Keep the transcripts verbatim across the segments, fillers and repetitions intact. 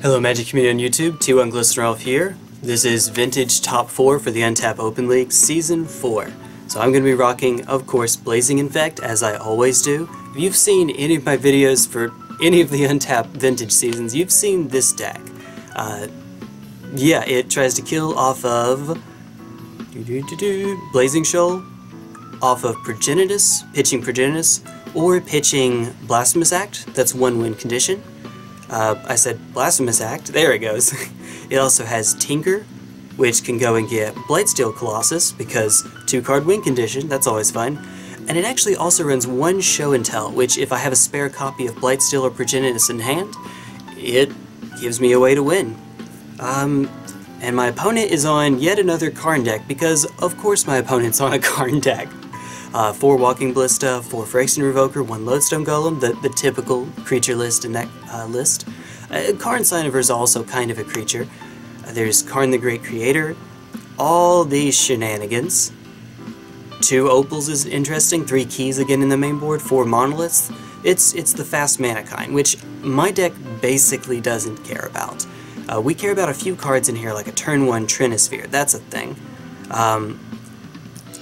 Hello Magic Community on YouTube, T one Glisteneralf here. This is Vintage Top four for the Untap Open League Season four. So I'm going to be rocking, of course, Blazing Infect, as I always do. If you've seen any of my videos for any of the Untap Vintage seasons, you've seen this deck. Uh, yeah, it tries to kill off of doo -doo -doo -doo, Blazing Shoal, off of Progenitus, pitching Progenitus, or pitching Blasphemous Act. That's one win condition. Uh, I said Blasphemous Act, there it goes. It also has Tinker, which can go and get Blightsteel Colossus, because two card win condition, that's always fun. And it actually also runs one Show and Tell, which if I have a spare copy of Blightsteel or Progenitus in hand, it gives me a way to win. Um, and my opponent is on yet another Karn deck, because of course my opponent's on a Karn deck. Uh, four Walking Ballista, four Phyrexian Revoker, one Lodestone Golem, the, the typical creature list in that uh, list. Uh, Karn Sinover is also kind of a creature. Uh, there's Karn the Great Creator, all these shenanigans. Two Opals is interesting, three Keys again in the main board, four Monoliths. It's, it's the fast mana kind, which my deck basically doesn't care about. Uh, we care about a few cards in here, like a turn one Trinisphere, that's a thing. Um,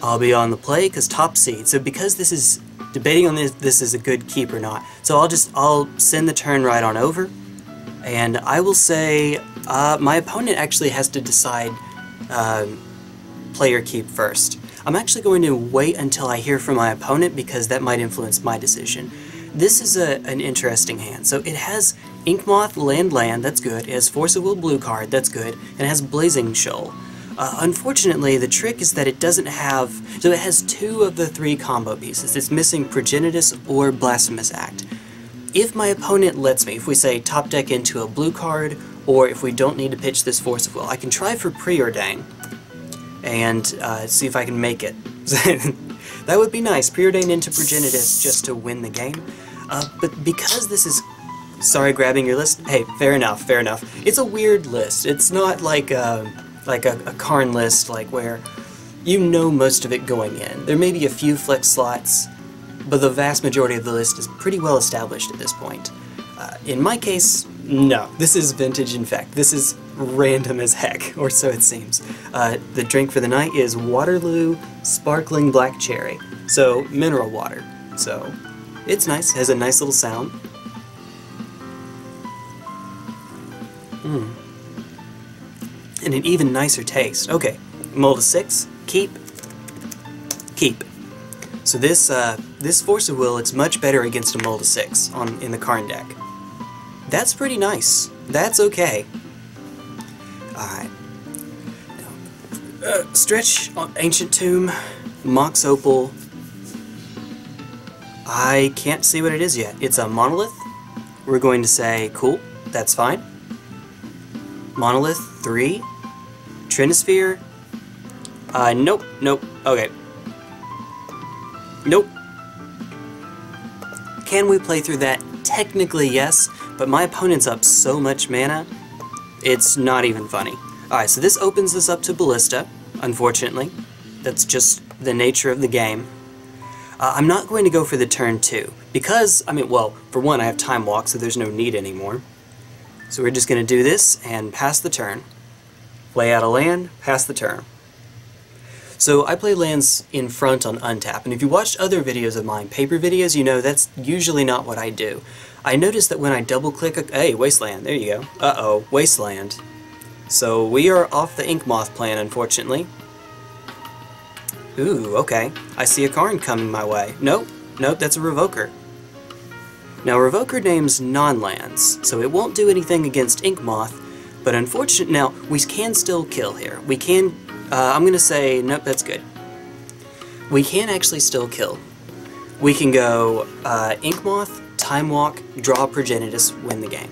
I'll be on the play because top seed. So because this is debating on this, this is a good keep or not. So I'll just I'll send the turn right on over, and I will say uh, my opponent actually has to decide uh, play or keep first. I'm actually going to wait until I hear from my opponent because that might influence my decision. This is a, an interesting hand. So it has Ink Moth, land land. That's good. It has Force of Will blue card. That's good. And it has Blazing Shoal. Uh, unfortunately, the trick is that it doesn't have, so it has two of the three combo pieces. It's missing Progenitus or Blasphemous Act. If my opponent lets me, if we say top deck into a blue card, or if we don't need to pitch this Force of Will, I can try for Preordain and uh, see if I can make it. That would be nice, Preordain into Progenitus just to win the game. Uh, but because this is, sorry grabbing your list, hey, fair enough, fair enough. It's a weird list, it's not like a... like a, a Karn list, like where you know most of it going in. There may be a few flex slots, but the vast majority of the list is pretty well established at this point. Uh, in my case, no. This is Vintage Infect. This is random as heck, or so it seems. Uh, the drink for the night is Waterloo Sparkling Black Cherry, so mineral water. So it's nice, has a nice little sound. Hmm. And an even nicer taste. Okay, mold a six, keep, keep. So this uh, this Force of Will, it's much better against a mold of six on in the Karn deck. That's pretty nice. That's okay. All right. Uh, stretch on Ancient Tomb, Mox Opal. I can't see what it is yet. It's a Monolith. We're going to say cool. That's fine. Monolith three. Trinisphere? Uh, nope, nope, okay. Nope. Can we play through that? Technically, yes, but my opponent's up so much mana, it's not even funny. Alright, so this opens this up to Ballista, unfortunately. That's just the nature of the game. Uh, I'm not going to go for the turn two, because, I mean, well, for one, I have Time Walk, so there's no need anymore. So we're just going to do this and pass the turn. Play out a land, pass the turn. So I play lands in front on untap, and if you watched other videos of mine, paper videos, you know that's usually not what I do. I noticed that when I double click, a, hey, Wasteland, there you go. Uh-oh, Wasteland. So we are off the Inkmoth plan, unfortunately. Ooh, okay, I see a Karn coming my way. Nope, nope, that's a Revoker. Now Revoker names non-lands, so it won't do anything against Inkmoth. But unfortunately, now, we can still kill here. We can, uh, I'm going to say, nope, that's good. We can actually still kill. We can go uh, Ink Moth, Time Walk, draw Progenitus, win the game.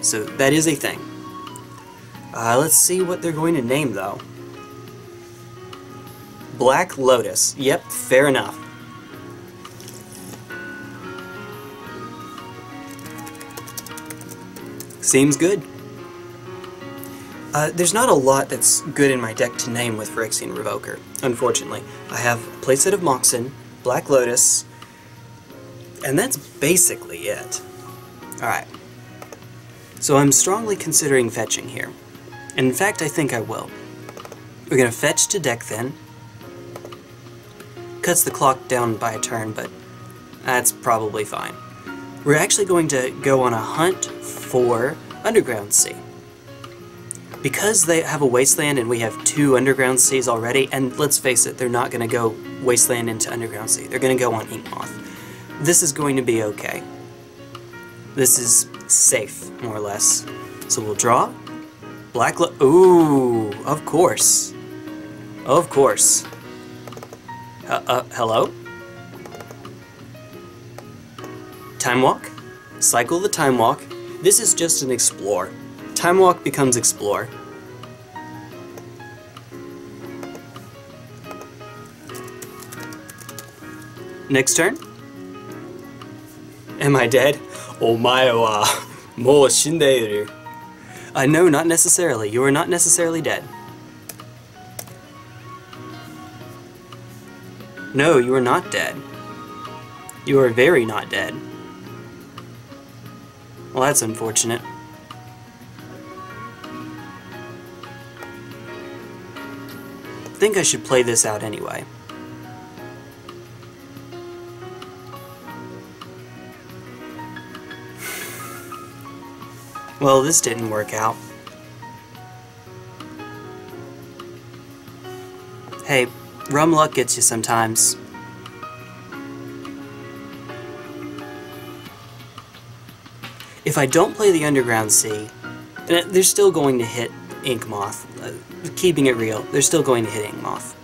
So that is a thing. Uh, let's see what they're going to name, though. Black Lotus. Yep, fair enough. Seems good. Uh, there's not a lot that's good in my deck to name with Phyrexian Revoker, unfortunately. I have Playset of Moxen, Black Lotus, and that's basically it. Alright. so I'm strongly considering fetching here. And in fact, I think I will. We're going to fetch to deck then. Cuts the clock down by a turn, but that's probably fine. We're actually going to go on a hunt for Underground Sea. Because they have a Wasteland and we have two Underground Seas already, and let's face it, they're not going to go Wasteland into Underground Sea. They're going to go on Inkmoth. This is going to be okay. This is safe, more or less. So we'll draw. Black Lo- Ooh, of course. Of course. Uh, uh, hello? Time Walk. Cycle the Time Walk. This is just an explore. Time Walk becomes explore. Next turn. Am I dead? Omae wa mou shindeiru. Uh, no, not necessarily. You are not necessarily dead. No, you are not dead. You are very not dead. Well, that's unfortunate. I think I should play this out anyway. Well, this didn't work out. Hey, rum luck gets you sometimes. If I don't play the Underground Sea, they're still going to hit Ink Moth. Uh, keeping it real, they're still going to hit Ink Moth.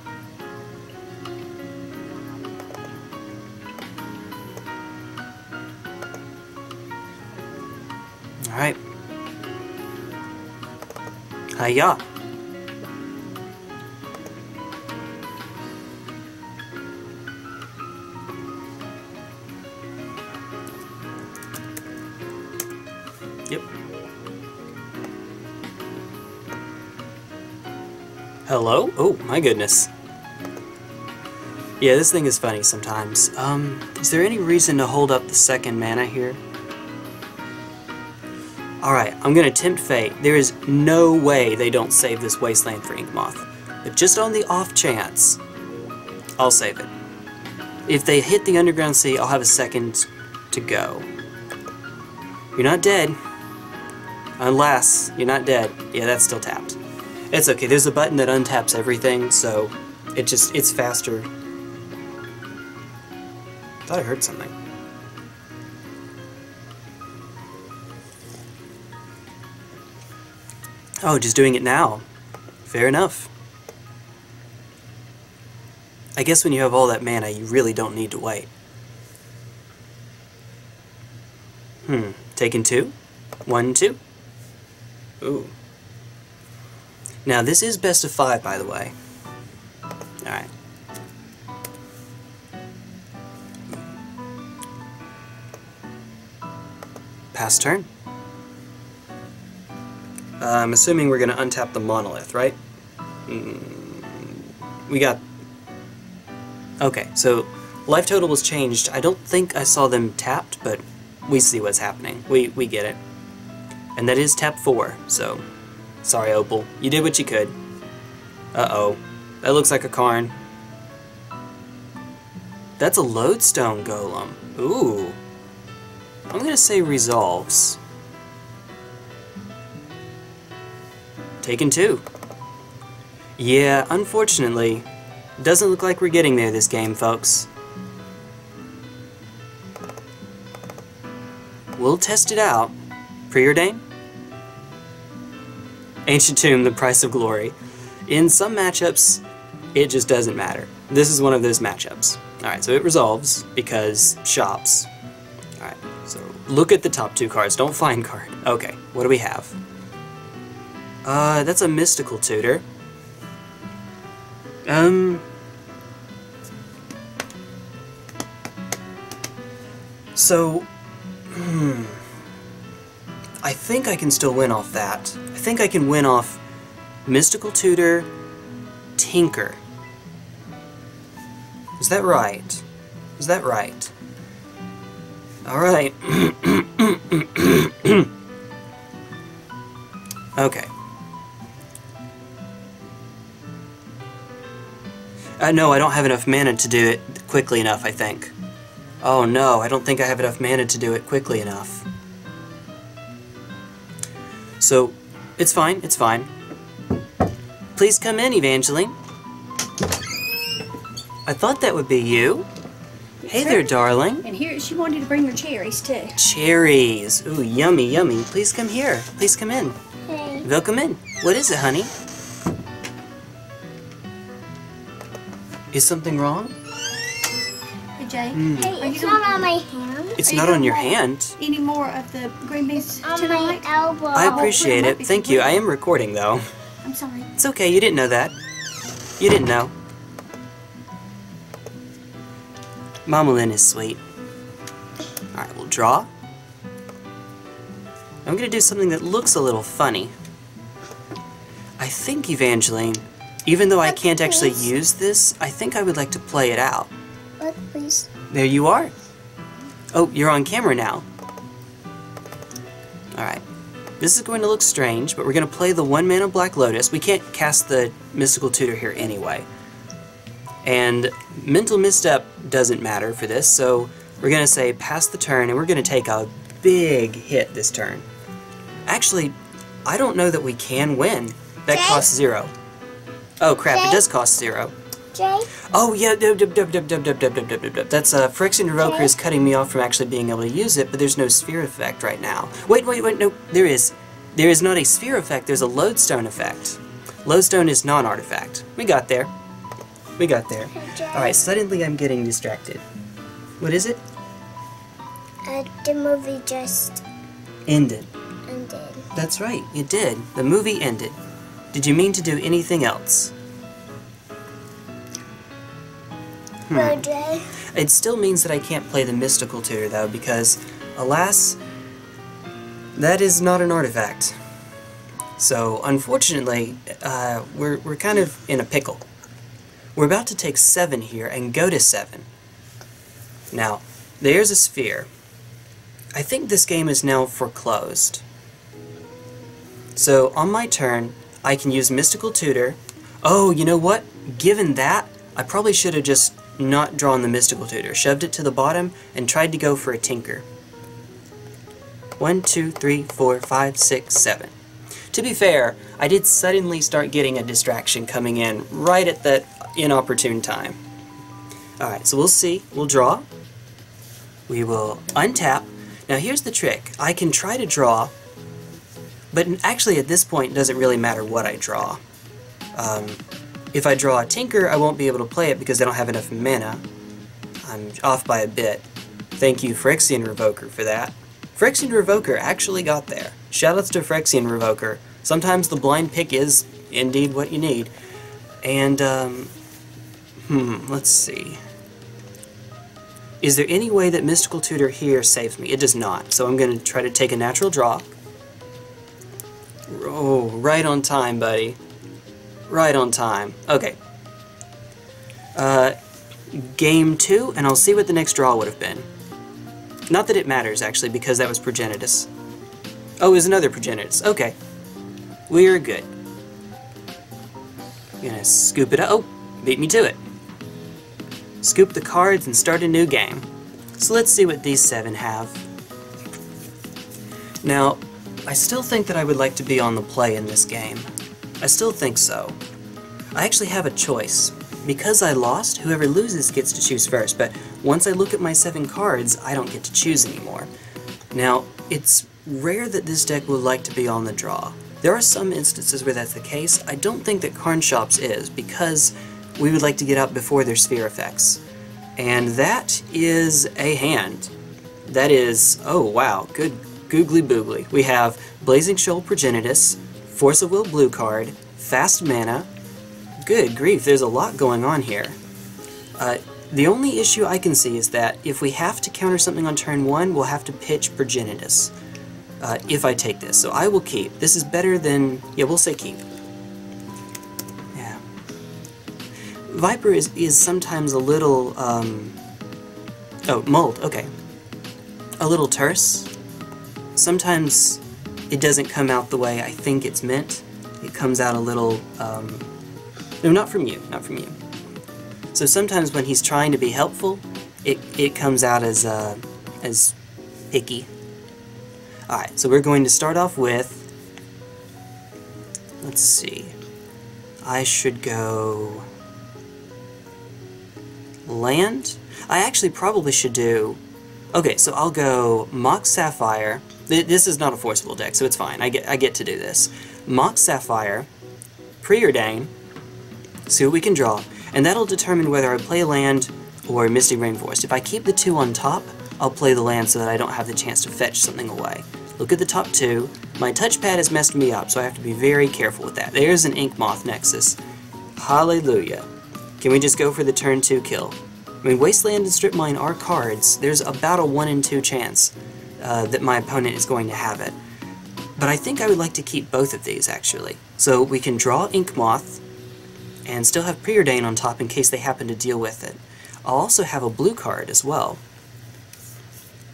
Alright. Hiya. Yep. Hello? Oh, my goodness. Yeah, this thing is funny sometimes. Um, is there any reason to hold up the second mana here? Alright, I'm going to tempt fate. There is no way they don't save this Wasteland for Inkmoth. But just on the off chance, I'll save it. If they hit the Underground Sea, I'll have a second to go. You're not dead. Unless you're not dead. Yeah, that's still tapped. It's okay, there's a button that untaps everything, so it just, it's faster. Thought I heard something. Oh, just doing it now. Fair enough. I guess when you have all that mana, you really don't need to wait. Hmm. Taking two. One, two. Ooh. Now, this is best of five, by the way. Alright. Pass turn. Uh, I'm assuming we're going to untap the Monolith, right? Mm, we got... Okay, so life total was changed. I don't think I saw them tapped, but we see what's happening. We, we get it. And that is tap four, so... Sorry, Opal. You did what you could. Uh-oh. That looks like a Karn. That's a Lodestone Golem. Ooh. I'm going to say resolves. Taken two. Yeah, unfortunately, doesn't look like we're getting there this game, folks. We'll test it out. Preordain? Ancient Tomb, the price of glory. In some matchups, it just doesn't matter. This is one of those matchups. Alright, so it resolves because shops. Alright, so look at the top two cards. Don't find card. Okay, what do we have? Uh, that's a Mystical Tutor. Um... So... Hmm... I think I can still win off that. I think I can win off Mystical Tutor, Tinker. Is that right? Is that right? Alright. Okay. Uh, no, I don't have enough mana to do it quickly enough, I think. Oh no, I don't think I have enough mana to do it quickly enough. So, it's fine, it's fine. Please come in, Evangeline. I thought that would be you. Yes, hey sir. There, darling. And here, she wanted to bring her cherries, too. Cherries. Ooh, yummy, yummy. Please come here. Please come in. Hey. Welcome in. What is it, honey? Is something wrong? Jay. Mm. Hey, it's, it's not on my hand. It's not on your hand. Any more of the green beans on tonight? My elbow. I appreciate it. Thank you. I am recording though. I'm sorry. It's okay. You didn't know that. You didn't know. Mama Lynn is sweet. All right, we'll draw. I'm gonna do something that looks a little funny. I think Evangeline, even though I can't actually use this, I think I would like to play it out. Please. There you are. Oh, you're on camera now. Alright. This is going to look strange, but we're going to play the one mana Black Lotus. We can't cast the Mystical Tutor here anyway. And Mental Misstep doesn't matter for this, so we're going to say pass the turn, and we're going to take a big hit this turn. Actually, I don't know that we can win. That Jay? Costs zero. Oh crap, Jay? It does cost zero. Jay? Oh yeah, that's uh, Phyrexian Revoker is cutting me off from actually being able to use it, but there's no sphere effect right now. Wait, wait, wait, no, there is. There is not a sphere effect, there's a lodestone effect. Lodestone is non-artifact. We got there. We got there. Alright, suddenly I'm getting distracted. What is it? Uh, the movie just... Ended. Ended. That's right, it did. The movie ended. Did you mean to do anything else? Hmm. It still means that I can't play the Mystical Tutor, though, because, alas, that is not an artifact. So, unfortunately, uh, we're, we're kind of in a pickle. We're about to take seven here and go to seven. Now, there's a sphere. I think this game is now foreclosed. So, on my turn, I can use Mystical Tutor. Oh, you know what? Given that, I probably should have just not drawn the Mystical Tutor, shoved it to the bottom, and tried to go for a Tinker. One, two, three, four, five, six, seven. To be fair, I did suddenly start getting a distraction coming in right at that inopportune time. Alright, so we'll see. We'll draw. We will untap. Now here's the trick. I can try to draw, but actually at this point it doesn't really matter what I draw. Um... If I draw a Tinker, I won't be able to play it because I don't have enough mana. I'm off by a bit. Thank you, Phyrexian Revoker, for that. Phyrexian Revoker actually got there. Shoutouts to Phyrexian Revoker. Sometimes the blind pick is indeed what you need. And, um... Hmm, let's see. Is there any way that Mystical Tutor here saves me? It does not, so I'm going to try to take a natural draw. Oh, right on time, buddy. Right on time. Okay. Uh, game two, and I'll see what the next draw would have been. Not that it matters, actually, because that was Progenitus. Oh, it was another Progenitus. Okay. We're good. I'm gonna scoop it up. Oh, beat me to it. Scoop the cards and start a new game. So let's see what these seven have. Now, I still think that I would like to be on the play in this game. I still think so. I actually have a choice. Because I lost, whoever loses gets to choose first, but once I look at my seven cards, I don't get to choose anymore. Now, it's rare that this deck would like to be on the draw. There are some instances where that's the case. I don't think that Karnstruct is, because we would like to get out before their sphere effects. And that is a hand. That is, oh wow, good googly boogly. We have Blazing Shoal, Progenitus, Force of Will blue card, fast mana. Good grief, there's a lot going on here. Uh, the only issue I can see is that if we have to counter something on turn one, we'll have to pitch Progenitus uh, if I take this. So I will keep. This is better than... yeah, we'll say keep. Yeah. Viper is, is sometimes a little... Um, oh, mold, okay. A little terse. Sometimes it doesn't come out the way I think it's meant. It comes out a little, um, no, not from you, not from you. So sometimes when he's trying to be helpful, it, it comes out as, uh, as picky. Alright, so we're going to start off with, let's see, I should go land. I actually probably should do, okay, so I'll go Mock Sapphire. This is not a forcible deck, so it's fine. I get, I get to do this. Mock Sapphire, Preordain, see what we can draw, and that'll determine whether I play land or Misty Rainforest. If I keep the two on top, I'll play the land so that I don't have the chance to fetch something away. Look at the top two. My touchpad has messed me up, so I have to be very careful with that. There's an Inkmoth Nexus. Hallelujah. Can we just go for the turn two kill? I mean, Wasteland and Strip Mine are cards. There's about a one in two chance uh, that my opponent is going to have it. But I think I would like to keep both of these, actually. So we can draw Inkmoth, and still have Preordain on top in case they happen to deal with it. I'll also have a blue card as well.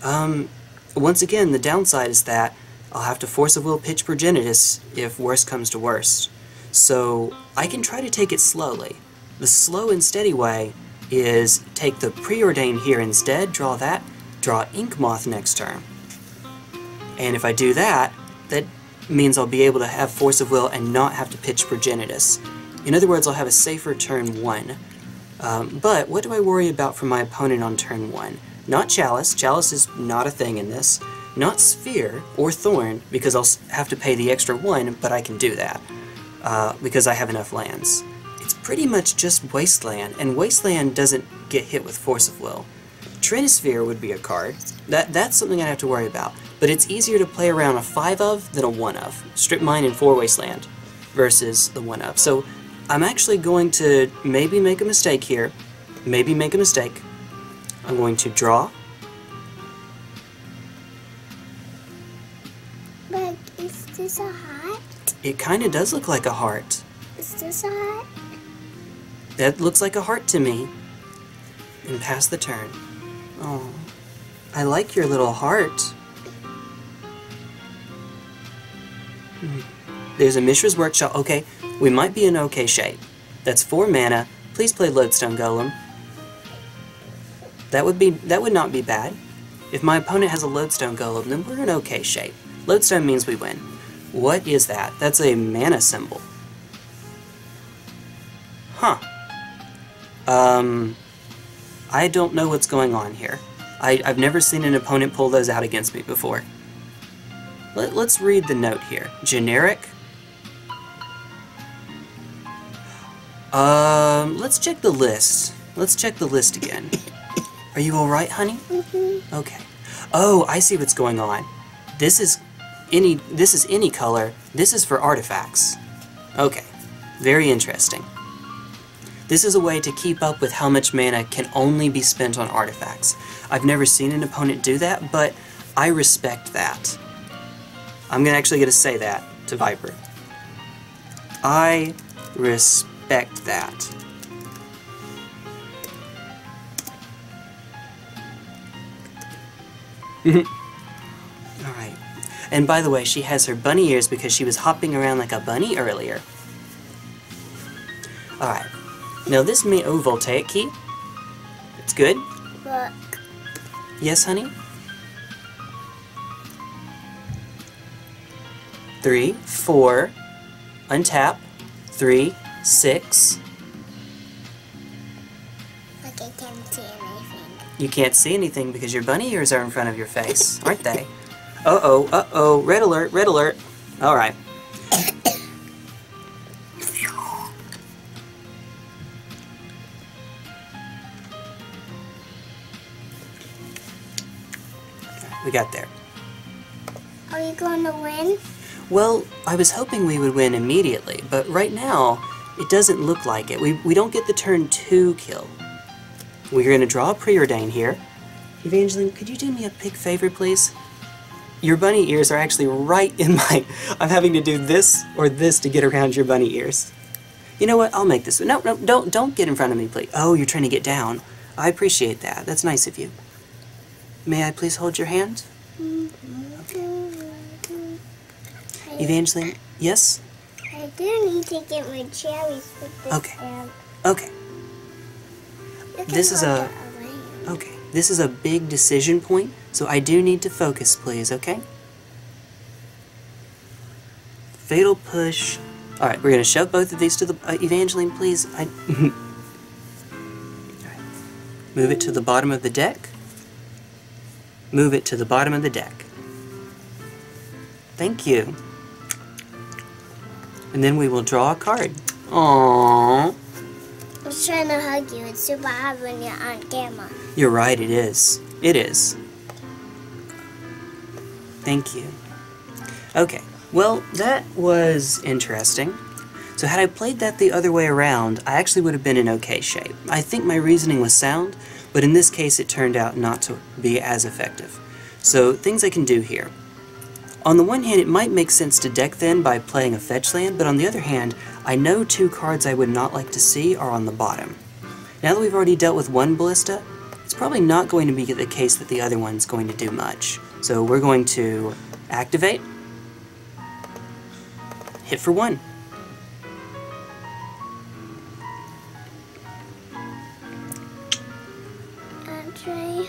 Um, once again, the downside is that I'll have to Force of Will pitch Progenitus if worse comes to worst. So I can try to take it slowly. The slow and steady way is take the Preordain here instead, draw that, draw Inkmoth next turn. And if I do that, that means I'll be able to have Force of Will and not have to pitch Progenitus. In other words, I'll have a safer turn one. Um, but what do I worry about from my opponent on turn one? Not Chalice. Chalice is not a thing in this. Not Sphere or Thorn, because I'll have to pay the extra one, but I can do that, uh, because I have enough lands. It's pretty much just Wasteland, and Wasteland doesn't get hit with Force of Will. Trinisphere would be a card. That, that's something I'd have to worry about, but it's easier to play around a five of than a one of. Strip Mine and four Wasteland versus the one of. So I'm actually going to maybe make a mistake here, maybe make a mistake. I'm going to draw. But is this a heart? It kind of does look like a heart. Is this a heart? That looks like a heart to me. And pass the turn. Oh, I like your little heart. There's a Mishra's Workshop. Okay, we might be in okay shape. That's four mana. Please play Lodestone Golem. That would be that would not be bad. If my opponent has a Lodestone Golem, then we're in okay shape. Lodestone means we win. What is that? That's a mana symbol. Huh. Um, I don't know what's going on here. I, I've never seen an opponent pull those out against me before. Let, let's read the note here. Generic. Um, let's check the list. Let's check the list again. Are you alright, honey? Mm-hmm. Okay. Oh, I see what's going on. This is any this is any color. This is for artifacts. Okay. Very interesting. This is a way to keep up with how much mana can only be spent on artifacts. I've never seen an opponent do that, but I respect that. I'm gonna actually gonna say that to Viper. I respect that. Alright. And by the way, she has her bunny ears because she was hopping around like a bunny earlier. Alright. Now this may... Oh, Voltaic Key. It's good. Look. Yes, honey? Three, four, untap, three, six. Look, I can't see anything. You can't see anything because your bunny ears are in front of your face, aren't they? Uh-oh, uh-oh, red alert, red alert. All right. We got there. Are you going to win? Well, I was hoping we would win immediately, but right now, it doesn't look like it. We, we don't get the turn two kill. We're going to draw a Preordain here. Evangeline, could you do me a big favor, please? Your bunny ears are actually right in my... I'm having to do this or this to get around your bunny ears. You know what? I'll make this. No, no, don't, don't get in front of me, please. Oh, you're trying to get down. I appreciate that. That's nice of you. May I please hold your hand? Okay. Evangeline, yes? I do need to get my cherries with this Okay. Down. Okay. This is a... Okay. This is a big decision point, so I do need to focus, please, okay? Fatal Push. Alright, we're going to shove both of these to the... Uh, Evangeline, please. I... Alright. Move it to the bottom of the deck. Move it to the bottom of the deck. Thank you. And then we will draw a card. Aww. I was trying to hug you. It's super hard when you're on camera. You're right, it is. It is. Thank you. Okay, well, that was interesting. So had I played that the other way around, I actually would have been in okay shape. I think my reasoning was sound, but in this case it turned out not to be as effective. So, things I can do here. On the one hand, it might make sense to deck thin by playing a fetch land, but on the other hand, I know two cards I would not like to see are on the bottom. Now that we've already dealt with one Ballista, it's probably not going to be the case that the other one's going to do much. So we're going to activate, hit for one. Andre?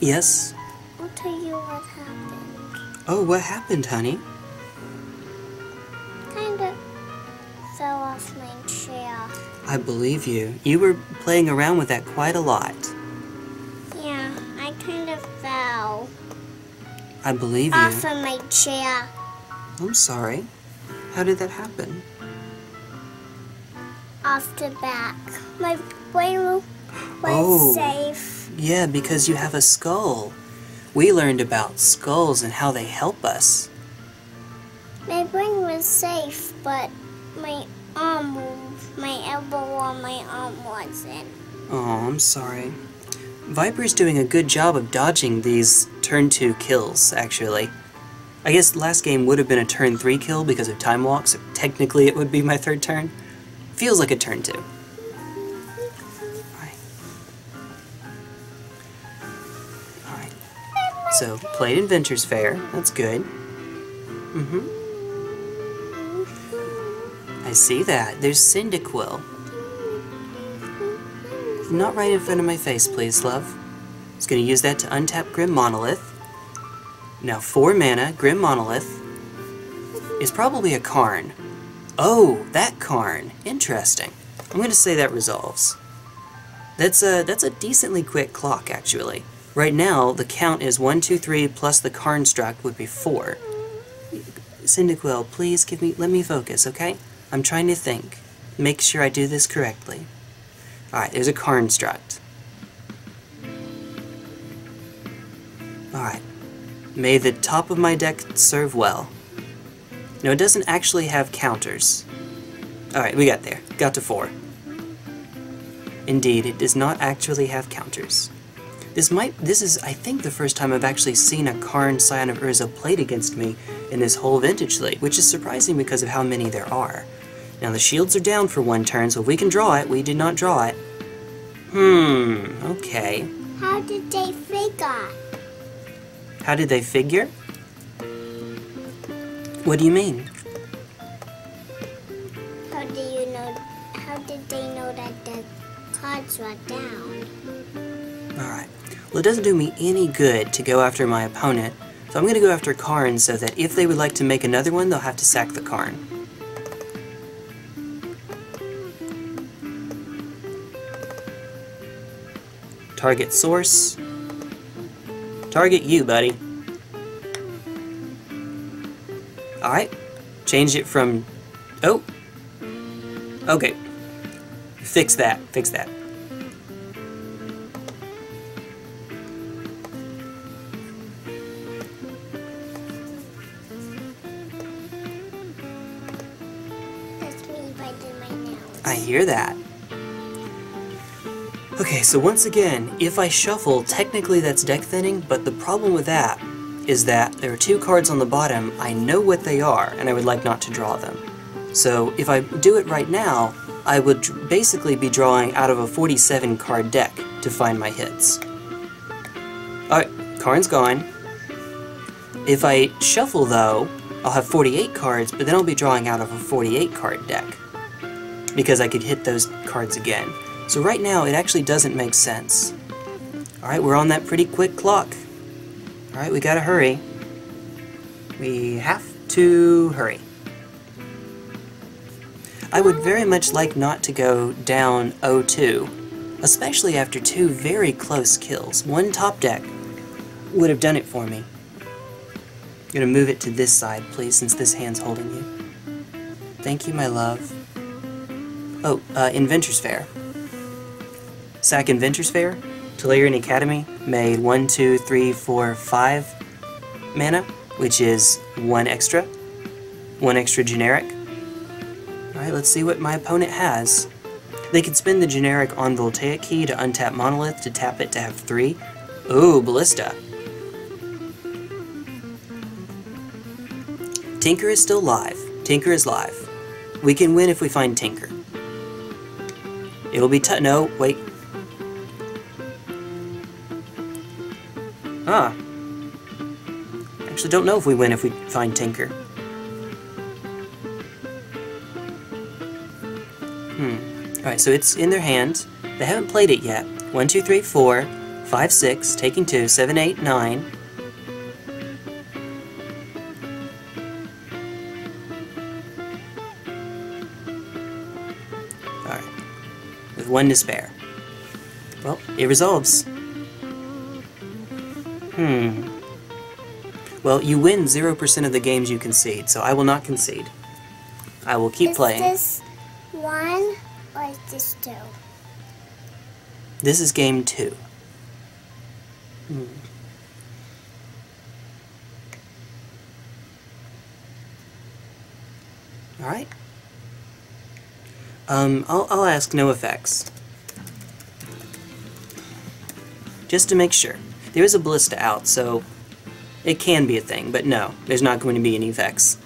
Yes? I'll tell you what happened. Oh, what happened, honey? Kind of fell off my chair. I believe you. You were playing around with that quite a lot. Yeah, I kind of fell. I believe you. Off of my chair. I'm sorry. How did that happen? Off the back. My brain was oh, safe. Yeah, because you have a skull. We learned about skulls and how they help us. My brain was safe, but my arm, my elbow on my arm wasn't. Oh, I'm sorry. Viper's doing a good job of dodging these turn two kills, actually. I guess last game would have been a turn three kill because of Time Walk, so technically it would be my third turn. Feels like a turn two. So, played Inventor's Fair. That's good. Mm-hmm. I see that. There's Cyndaquil. Not right in front of my face, please, love. I was going to use that to untap Grim Monolith. Now, four mana, Grim Monolith is probably a Karn. Oh, that Karn. Interesting. I'm going to say that resolves. That's a, that's a decently quick clock, actually. Right now, the count is one, two, three, plus the Karnstruct would be four. Cyndaquil, please give me, let me focus, okay? I'm trying to think. Make sure I do this correctly. Alright, there's a Karnstruct. Alright. May the top of my deck serve well. No, it doesn't actually have counters. Alright, we got there. Got to four. Indeed, it does not actually have counters. This might, this is, I think, the first time I've actually seen a Karn Scion of Urza played against me in this whole Vintage League, which is surprising because of how many there are. Now the shields are down for one turn, so if we can draw it, we did not draw it. Hmm, okay. How did they figure? How did they figure? What do you mean? How do you know, how did they know that the cards were down? Alright. Well, it doesn't do me any good to go after my opponent, so I'm going to go after Karn so that if they would like to make another one, they'll have to sack the Karn. Target source. Target you, buddy. Alright. Change it from... Oh! Okay. Fix that. Fix that. I hear that. Okay, so once again, if I shuffle, technically that's deck thinning, but the problem with that is that there are two cards on the bottom, I know what they are, and I would like not to draw them. So if I do it right now, I would basically be drawing out of a forty-seven card deck to find my hits. Alright, Karn's gone. If I shuffle though, I'll have forty-eight cards, but then I'll be drawing out of a forty-eight card deck, because I could hit those cards again. So right now it actually doesn't make sense. Alright, we're on that pretty quick clock. Alright, we gotta hurry. We have to hurry. I would very much like not to go down oh two, especially after two very close kills. One top deck would have done it for me. I'm gonna move it to this side, please, since this hand's holding you. Thank you, my love. Oh, uh, Inventor's Fair. Sack Inventor's Fair. Tolarian Academy made one, two, three, four, five mana, which is one extra. One extra generic. Alright, let's see what my opponent has. They can spend the generic on Voltaic Key to untap Monolith, to tap it to have three. Ooh, Ballista. Tinker is still live. Tinker is live. We can win if we find Tinker. It'll be t- no, wait. Ah. Actually don't know if we win if we find Tinker. Hmm. Alright, so it's in their hand. They haven't played it yet. one, two, three, four, five, six, taking two, seven, eight, nine. Alright. With one to spare. Well, it resolves. Hmm. Well, you win zero percent of the games you concede, so I will not concede. I will keep is playing. Is this one or is this two? This is game two. Hmm. Alright. Um, I'll, I'll ask no effects. Just to make sure. There is a Ballista out, so it can be a thing, but no, there's not going to be any effects.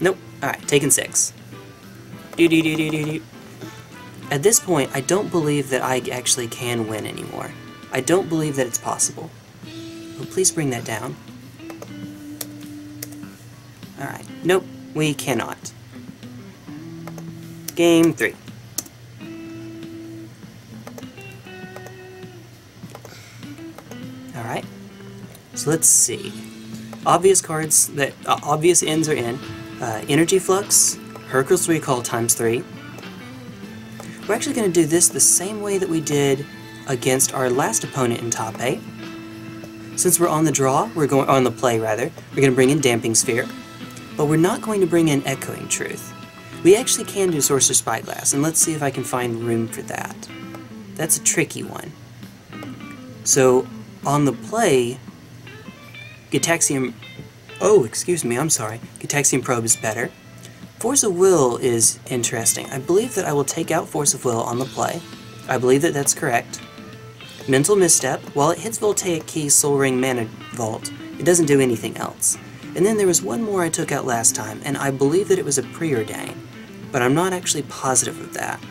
Nope. Alright, taking six. Do do do do do do. At this point, I don't believe that I actually can win anymore. I don't believe that it's possible. Oh, please bring that down. Alright. Nope, we cannot. Game three. Alright, so let's see. Obvious cards that uh, obvious ends are in. Uh, Energy Flux, Hurkyl's Recall times three. We're actually going to do this the same way that we did against our last opponent in top eight. Since we're on the draw, we're going on the play rather. We're going to bring in Damping Sphere, but we're not going to bring in Echoing Truth. We actually can do Sorcerous Spyglass, and let's see if I can find room for that. That's a tricky one. So. On the play, Gitaxian... Oh, excuse me, I'm sorry. Gitaxian Probe is better. Force of Will is interesting. I believe that I will take out Force of Will on the play. I believe that that's correct. Mental Misstep. While it hits Voltaic Key, Soul Ring, Mana Vault, it doesn't do anything else. And then there was one more I took out last time, and I believe that it was a Preordain, but I'm not actually positive of that.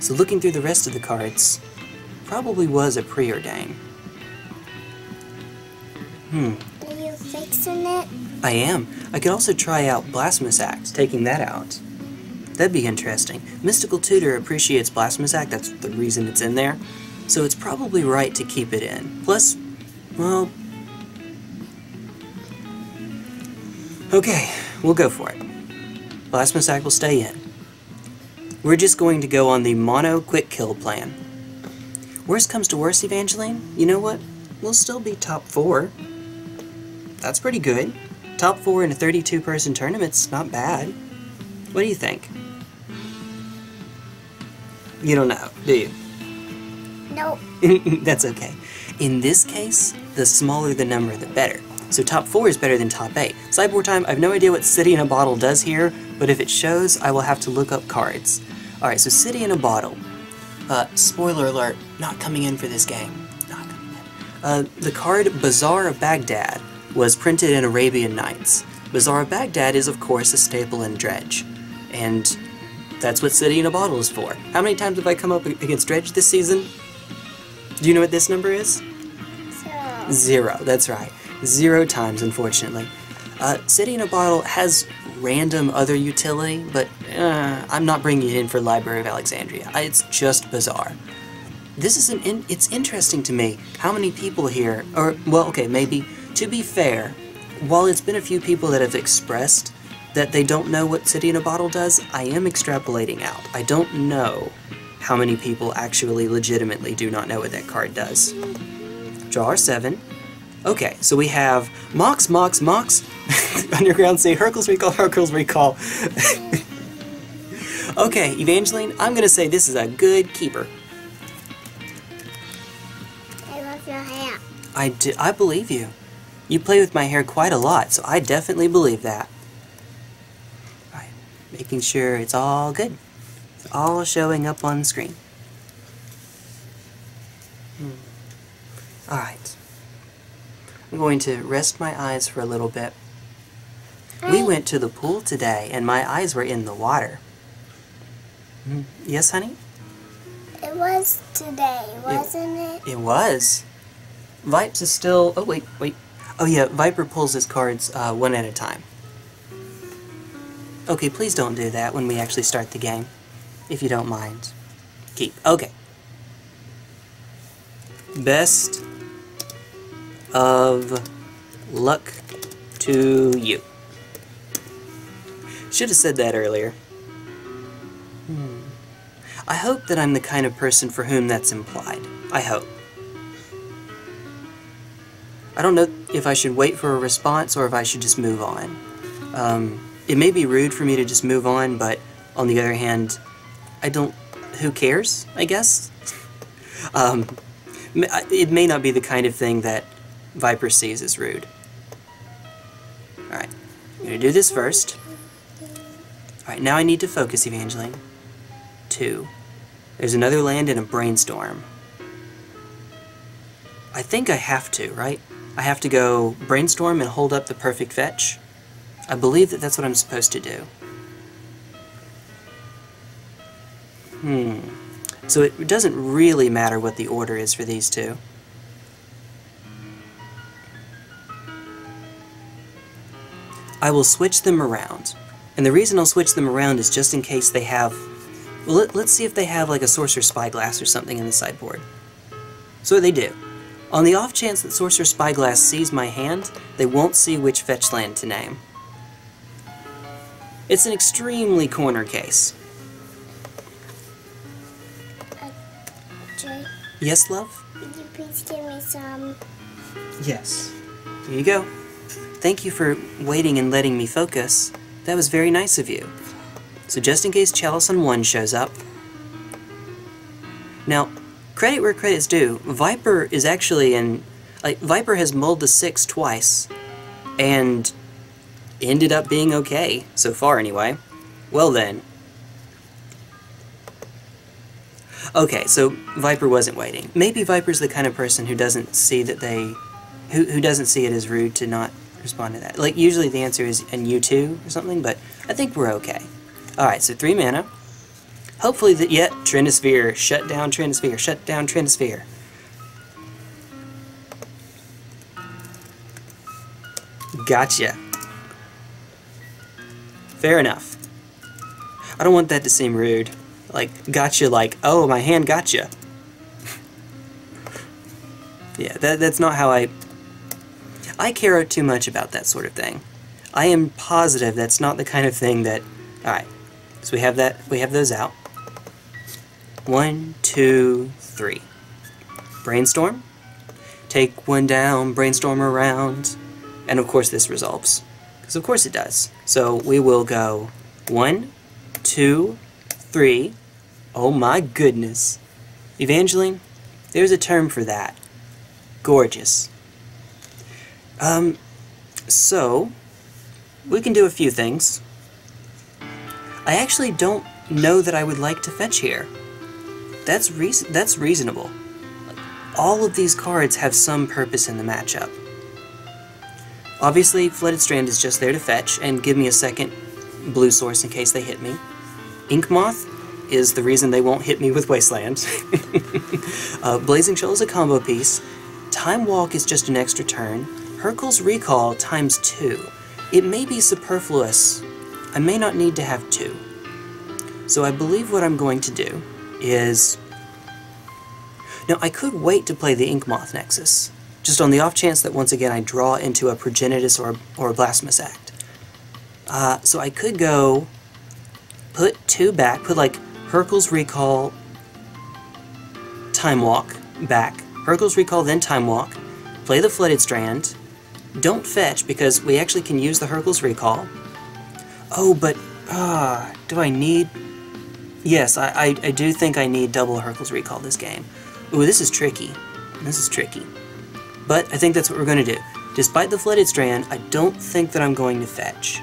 So looking through the rest of the cards, probably was a Preordain. Hmm. Are you fixing it? I am. I could also try out Blasphemous Act, taking that out. That'd be interesting. Mystical Tutor appreciates Blasphemous Act, that's the reason it's in there. So it's probably right to keep it in. Plus, well... Okay, we'll go for it. Blasphemous Act will stay in. We're just going to go on the mono quick kill plan. Worst comes to worst, Evangeline, you know what? We'll still be top four. That's pretty good. Top four in a thirty-two person tournament's not bad. What do you think? You don't know, do you? Nope. That's okay. In this case, the smaller the number, the better. So top four is better than top eight. Cyborg time, I have no idea what City in a Bottle does here, but if it shows, I will have to look up cards. Alright, so City in a Bottle. Uh, spoiler alert, not coming in for this game. Not coming in. Uh, the card Bazaar of Baghdad was printed in Arabian Nights. Bazaar of Baghdad is, of course, a staple in Dredge, and that's what City in a Bottle is for. How many times have I come up against Dredge this season? Do you know what this number is? Zero. Zero, that's right. Zero times, unfortunately. Uh, City in a Bottle has random other utility, but uh, I'm not bringing it in for Library of Alexandria. I, it's just bizarre. This is an in, it's interesting to me how many people here, or, well, okay, maybe, to be fair, while it's been a few people that have expressed that they don't know what City in a Bottle does, I am extrapolating out. I don't know how many people actually legitimately do not know what that card does. Draw our seven. Okay, so we have Mox, Mox, Mox, Underground Sea, Hurkyl's Recall, Hurkyl's Recall. Okay, Evangeline, I'm gonna say this is a good keeper. I love your hair. I do, I believe you. You play with my hair quite a lot, so I definitely believe that. All right, making sure it's all good. It's all showing up on screen. Hmm. All right. I'm going to rest my eyes for a little bit. We went to the pool today, and my eyes were in the water. Mm. Yes, honey? It was today, wasn't it? It, it was. Vipes is still... Oh, wait, wait. Oh, yeah, Viper pulls his cards uh, one at a time. Okay, please don't do that when we actually start the game, if you don't mind. Keep. Okay. Best of luck to you. Should have said that earlier. Hmm. I hope that I'm the kind of person for whom that's implied. I hope. I don't know if I should wait for a response or if I should just move on. Um, it may be rude for me to just move on, but on the other hand, I don't... who cares, I guess? um, it may not be the kind of thing that Viper sees as rude. Alright, I'm gonna do this first. Alright, now I need to focus, Evangeline. Two. There's another land and a brainstorm. I think I have to, right? I have to go brainstorm and hold up the perfect fetch. I believe that that's what I'm supposed to do. Hmm. So it doesn't really matter what the order is for these two. I will switch them around. And the reason I'll switch them around is just in case they have... Well, let, let's see if they have like a Sorcerous Spyglass or something in the sideboard. So they do. On the off chance that Sorcerous Spyglass sees my hand, they won't see which fetch land to name. It's an extremely corner case. Uh, Jay? Yes, love? Could you please give me some... Yes. Here you go. Thank you for waiting and letting me focus. That was very nice of you. So just in case Chalice on one shows up. Now, credit where credit's due, Viper is actually in... Like, Viper has mulled the six twice, and ended up being okay, so far anyway. Well then. Okay, so Viper wasn't waiting. Maybe Viper's the kind of person who doesn't see that they... Who, who doesn't see it as rude to not respond to that. Like, usually the answer is, and you too, or something, but I think we're okay. Alright, so three mana. Hopefully that yet yeah, Trinisphere, shut down Trinisphere, shut down Trinisphere. Gotcha. Fair enough. I don't want that to seem rude. Like, gotcha, like, oh, my hand gotcha. Yeah, that, that's not how I... I care too much about that sort of thing. I am positive that's not the kind of thing that... Alright, so we have that. We have those out. One, two, three. Brainstorm. Take one down, brainstorm around. And of course this resolves. Because of course it does. So we will go one, two, three. Oh my goodness. Evangeline, there's a term for that. Gorgeous. Um, so, we can do a few things. I actually don't know that I would like to fetch here. That's reason that's reasonable. All of these cards have some purpose in the matchup. Obviously, Flooded Strand is just there to fetch and give me a second blue source in case they hit me. Ink Moth is the reason they won't hit me with Wasteland. uh, Blazing Shoal is a combo piece. Time Walk is just an extra turn. Hurkyl's Recall times two. It may be superfluous. I may not need to have two. So I believe what I'm going to do is... Now, I could wait to play the Inkmoth Nexus, just on the off chance that once again I draw into a Progenitus or, or a Blasphemous Act. Uh, so I could go put two back, put like Hurkyl's Recall, Time Walk back, Hurkyl's Recall, then Time Walk, play the Flooded Strand, don't fetch because we actually can use the Hurkyl's Recall. Oh, but, ah, uh, do I need... Yes, I, I, I do think I need double Hurkyl's Recall this game. Ooh, this is tricky. This is tricky. But I think that's what we're going to do. Despite the Flooded Strand, I don't think that I'm going to fetch.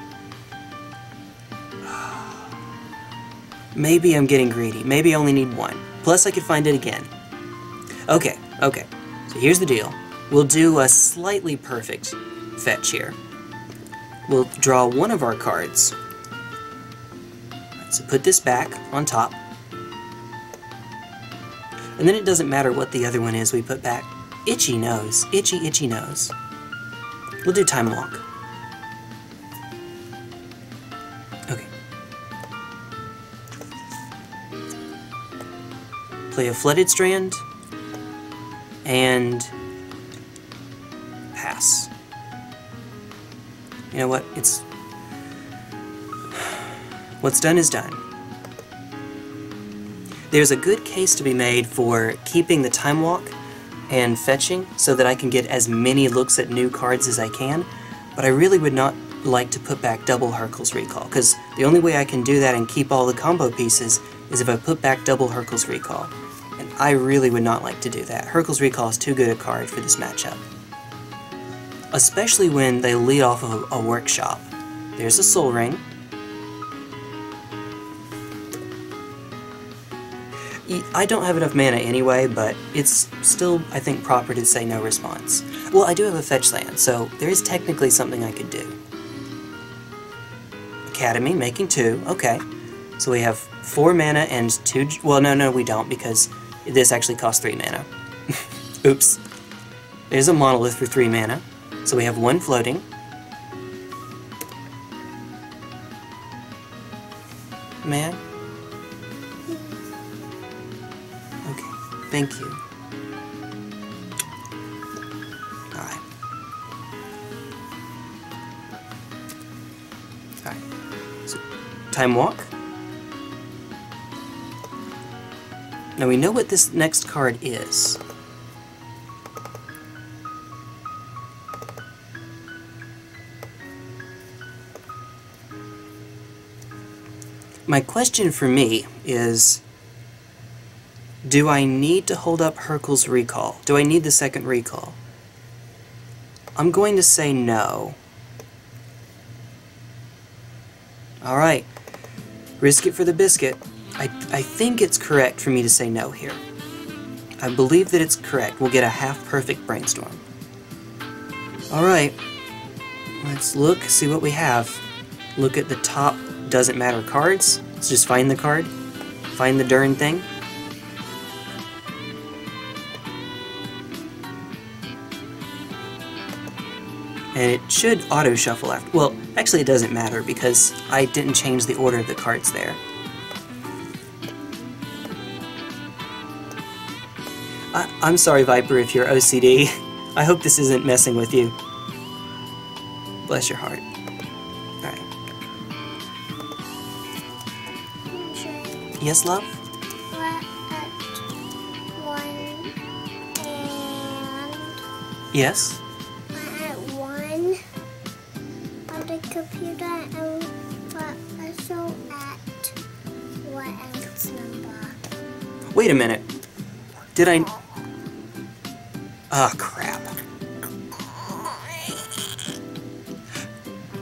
Maybe I'm getting greedy. Maybe I only need one. Plus I could find it again. Okay, okay. So here's the deal. We'll do a slightly perfect fetch here. We'll draw one of our cards. So put this back on top. And then it doesn't matter what the other one is we put back. Itchy nose. Itchy, itchy nose. We'll do Time Walk. Okay. Play a Flooded Strand. And... pass. You know what? It's... What's done is done. There's a good case to be made for keeping the Time Walk and fetching so that I can get as many looks at new cards as I can, but I really would not like to put back double Hurkyl's Recall, because the only way I can do that and keep all the combo pieces is if I put back double Hurkyl's Recall, and I really would not like to do that. Hurkyl's Recall is too good a card for this matchup, especially when they lead off of a workshop. There's a Soul Ring. I don't have enough mana anyway, but it's still, I think, proper to say no response. Well, I do have a fetch land, so there is technically something I could do. Academy, making two, okay. So we have four mana and two... Well, no, no, we don't, because this actually costs three mana. Oops. There's a Monolith for three mana, so we have one floating. Man. Thank you. Alright. Alright. So, Time Walk. Now we know what this next card is. My question for me is... do I need to hold up Hurkyl's Recall? Do I need the second recall? I'm going to say no. Alright. Risk it for the biscuit. I, I think it's correct for me to say no here. I believe that it's correct. We'll get a half-perfect Brainstorm. Alright. Let's look, see what we have. Look at the top doesn't matter cards. Let's just find the card. Find the darn thing. And it should auto-shuffle after... Well, actually it doesn't matter because I didn't change the order of the cards there. I, I'm sorry, Viper, if you're O C D. I hope this isn't messing with you. Bless your heart. Alright. Yes, love? One and... Yes? Computer and also at what else number? Wait a minute. Did I... Ah, oh, crap.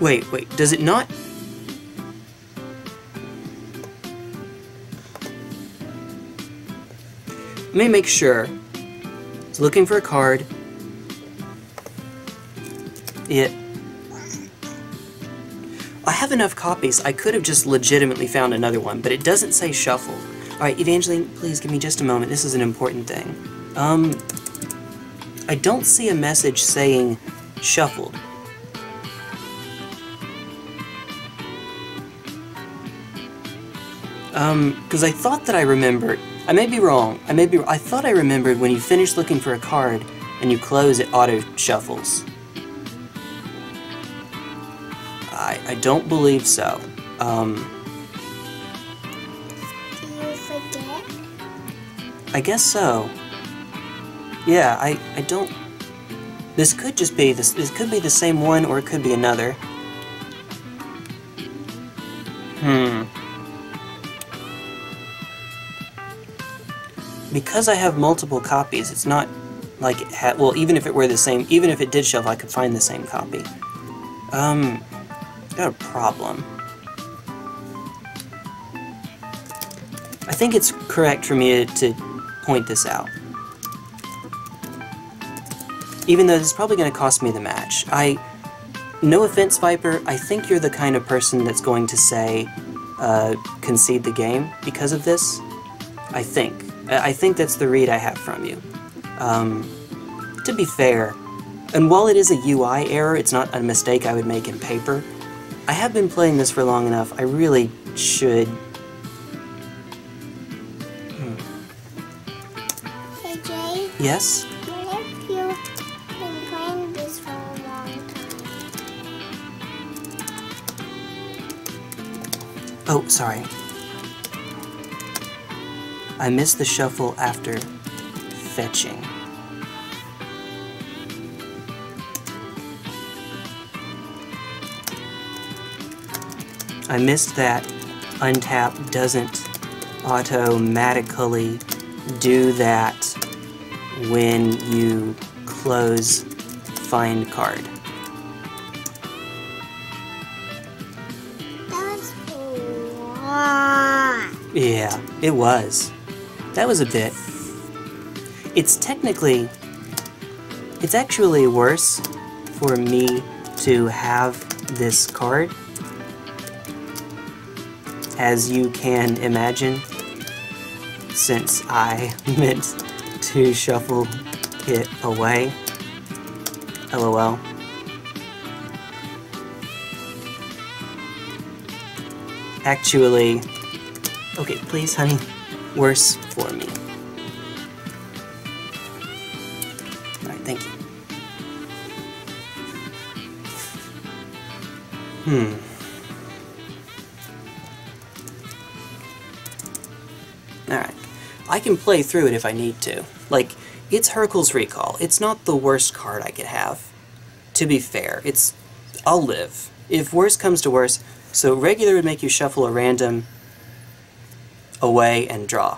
Wait, wait, does it not? Let me make sure. It's looking for a card. It... I have enough copies, I could have just legitimately found another one, but it doesn't say shuffle. Alright, Evangeline, please give me just a moment, this is an important thing. Um, I don't see a message saying shuffled. Um, because I thought that I remembered. I may be wrong. I may be. I thought I remembered when you finish looking for a card and you close, it auto shuffles. I I don't believe so. Um. Do you forget? I guess so. Yeah. I I don't. This could just be this. This could be the same one, or it could be another. Hmm. Because I have multiple copies, it's not like it had. Well, even if it were the same, even if it did shelf, I could find the same copy. Um, got a problem. I think it's correct for me to point this out. Even though this is probably going to cost me the match. I, no offense, Viper, I think you're the kind of person that's going to say, uh, concede the game because of this. I think. I think that's the read I have from you. Um, to be fair, and while it is a U I error, it's not a mistake I would make in paper, I have been playing this for long enough, I really should... Hmm. Hey Jay? Yes? What if you've been playing this for a long time? Oh, sorry. I missed the shuffle after fetching. I missed that untap doesn't automatically do that when you close find card. That was a lot. Yeah, it was. That was a bit. It's technically, it's actually worse for me to have this card, as you can imagine, since I meant to shuffle it away. LOL. Actually, okay, please, honey. Worse for me. Alright, thank you. Hmm. Alright. I can play through it if I need to. Like, it's Hurkyl's Recall. It's not the worst card I could have. To be fair, it's... I'll live. If worse comes to worse, so regular would make you shuffle a random... away and draw.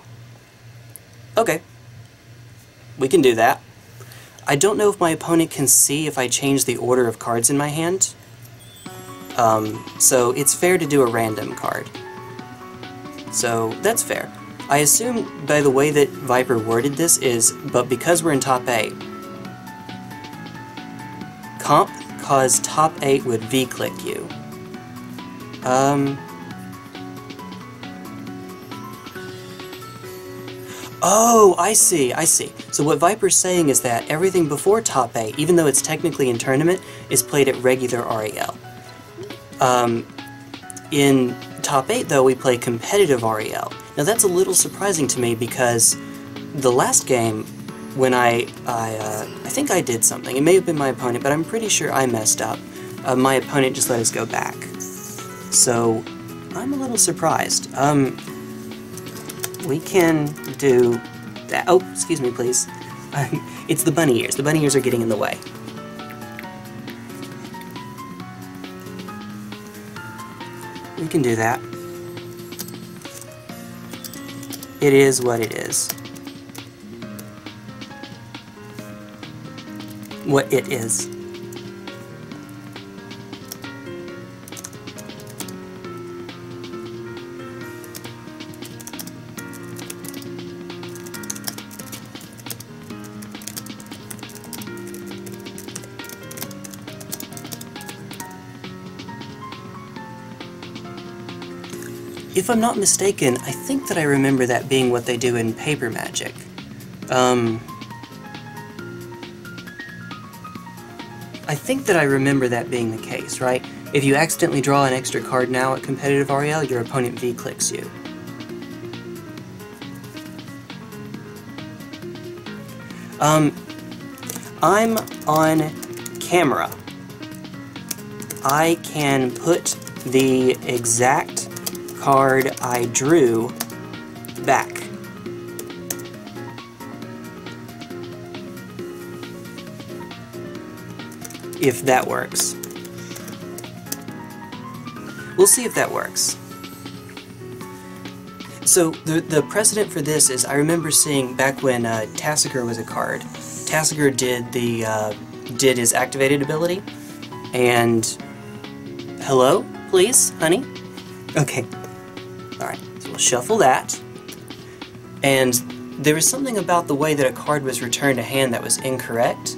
Okay. We can do that. I don't know if my opponent can see if I change the order of cards in my hand. Um, so it's fair to do a random card. So that's fair. I assume by the way that Viper worded this is, but because we're in top eight, comp cause top eight would V-click you. Um... Oh, I see, I see. So what Viper's saying is that everything before top eight, even though it's technically in tournament, is played at regular R E L. Um, in top eight, though, we play competitive R E L. Now that's a little surprising to me because the last game, when I, I, uh, I think I did something. It may have been my opponent, but I'm pretty sure I messed up. Uh, my opponent just let us go back. So I'm a little surprised. Um... We can do that. Oh, excuse me, please. Um, it's the bunny ears. The bunny ears are getting in the way. We can do that. It is what it is. What it is. If I'm not mistaken, I think that I remember that being what they do in Paper Magic. Um, I think that I remember that being the case, right? If you accidentally draw an extra card now at competitive R E L, your opponent V-clicks you. Um, I'm on camera. I can put the exact card I drew back. If that works. We'll see if that works. So the, the precedent for this is, I remember seeing back when uh, Tassiger was a card, Tassiger did the uh, did his activated ability, and hello, please, honey? Okay. Alright, so we'll shuffle that, and there was something about the way that a card was returned to hand that was incorrect.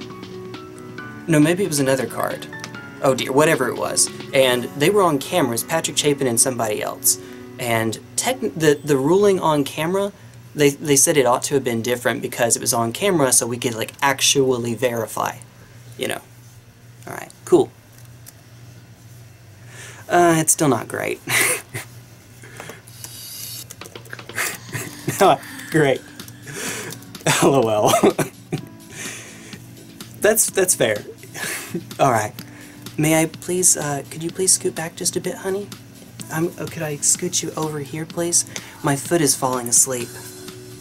No, maybe it was another card. Oh dear, whatever it was. And they were on cameras, Patrick Chapin and somebody else. And tech the, the ruling on camera, they, they said it ought to have been different because it was on camera, so we could like actually verify, you know. Alright, cool. Uh, it's still not great. Not great. LOL. That's, that's fair. Alright. May I please, uh, could you please scoot back just a bit, honey? I'm, oh, could I scoot you over here, please? My foot is falling asleep.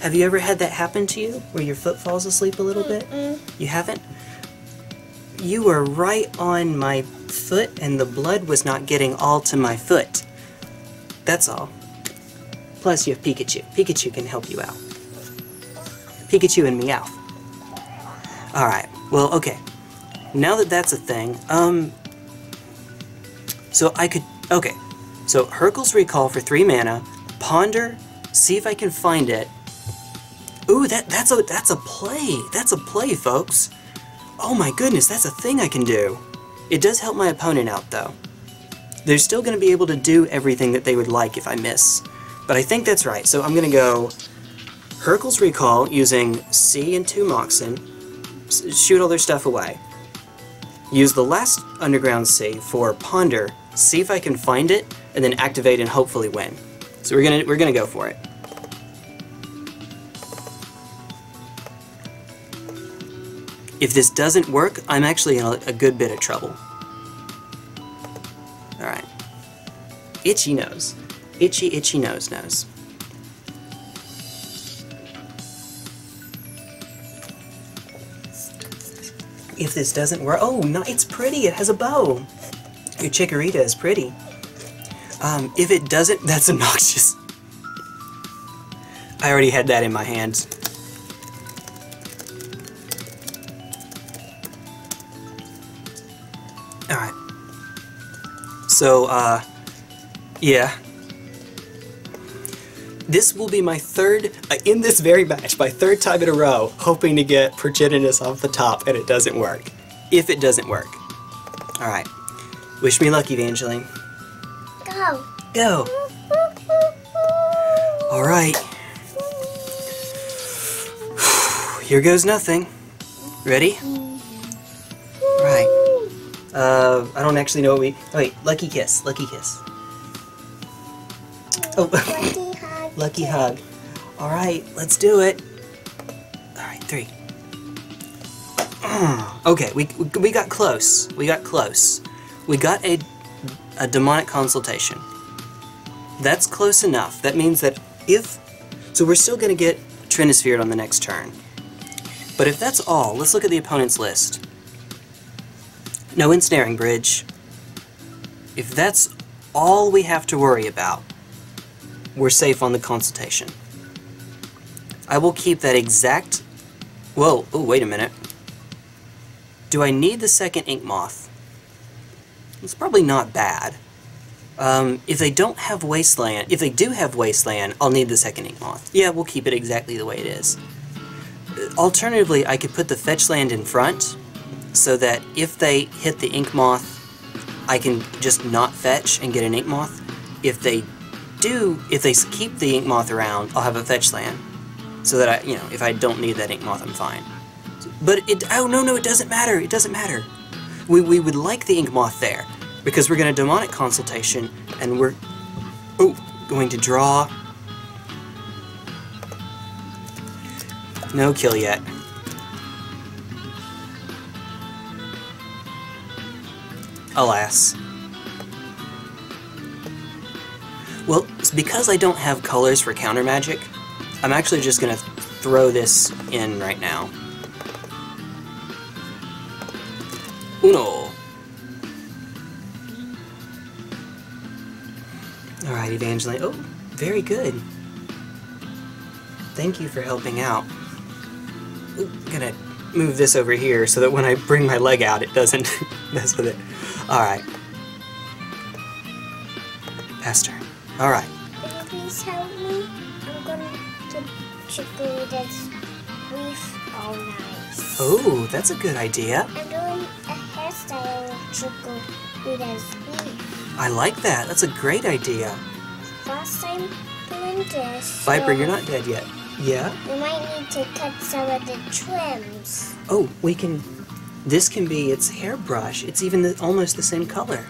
Have you ever had that happen to you, where your foot falls asleep a little bit? Mm-mm. You haven't? You were right on my foot, and the blood was not getting all to my foot. That's all. Plus, you have Pikachu. Pikachu can help you out. Pikachu and Meowth. Alright, well, okay. Now that that's a thing, um... so I could... okay. So, Hurkyl's Recall for three mana, Ponder, see if I can find it. Ooh, that, that's a that's a play! That's a play, folks! Oh my goodness, that's a thing I can do! It does help my opponent out, though. They're still going to be able to do everything that they would like if I miss. But I think that's right, so I'm going to go Hurkyl's Recall using C and two Moxen, shoot all their stuff away. Use the last Underground C for Ponder, see if I can find it, and then activate and hopefully win. So we're gonna we're gonna go for it. If this doesn't work, I'm actually in a, a good bit of trouble. Alright. Itchy nose. Itchy, itchy nose nose. If this doesn't work... oh, no, it's pretty! It has a bow! Your Chikorita is pretty. Um, if it doesn't... that's obnoxious. I already had that in my hands. Alright. So, uh... yeah. This will be my third, uh, in this very match, my third time in a row, hoping to get Progenitus off the top, and it doesn't work. If it doesn't work. Alright. Wish me luck, Evangeline. Go. Go. Alright. Here goes nothing. Ready? Right. Uh, I don't actually know what we... oh, wait, lucky kiss, lucky kiss. Oh. Lucky hug. Alright, let's do it. Alright, three. Okay, we, we, we got close. We got close. We got a, a demonic consultation. That's close enough. That means that if... so we're still going to get Trinisphered on the next turn. But if that's all, let's look at the opponent's list. No Ensnaring Bridge. If that's all we have to worry about, we're safe on the consultation. I will keep that exact... whoa, oh, wait a minute. Do I need the second Ink Moth? It's probably not bad. Um, if they don't have Wasteland... if they do have Wasteland, I'll need the second Ink Moth. Yeah, we'll keep it exactly the way it is. Alternatively, I could put the Fetchland in front, so that if they hit the Ink Moth, I can just not fetch and get an Ink Moth. If they do, if they keep the Ink Moth around, I'll have a fetch land, so that I, you know, if I don't need that Ink Moth, I'm fine. But it, oh no, no, it doesn't matter, it doesn't matter. We, we would like the Ink Moth there, because we're going to Demonic Consultation, and we're, oh, going to draw. No kill yet. alas. Well, because I don't have colors for counter magic, I'm actually just going to throw this in right now. Uno. Alright, Evangeline. Oh, very good. Thank you for helping out. I'm gonna move this over here so that when I bring my leg out, it doesn't mess with it. Alright. Pastor. Alright. Please help me. I'm gonna chicken this leaf all nice. Oh, that's a good idea. I'm doing a hairstyle chicken this leaf. I like that. That's a great idea. Last time doing this. Viper, you're not dead yet. Yeah? We might need to cut some of the trims. Oh, we can... This can be its hairbrush. It's even the, almost the same color.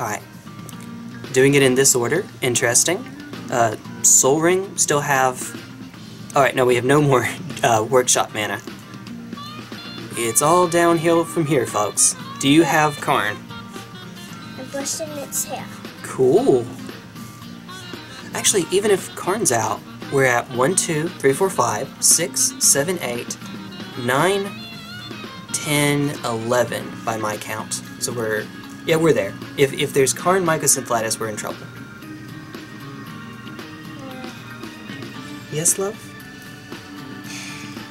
Alright. Doing it in this order. Interesting. Uh, Soul Ring still have... Alright, no, we have no more uh, workshop mana. It's all downhill from here, folks. Do you have Karn? I'm brushing its hair. Cool. Actually, even if Karn's out, we're at one, two, three, four, five, six, seven, eight, nine, ten, eleven by my count. So we're, yeah, we're there. If, if there's Karn, Mycus, and Flatus, we're in trouble. Uh, yes, love?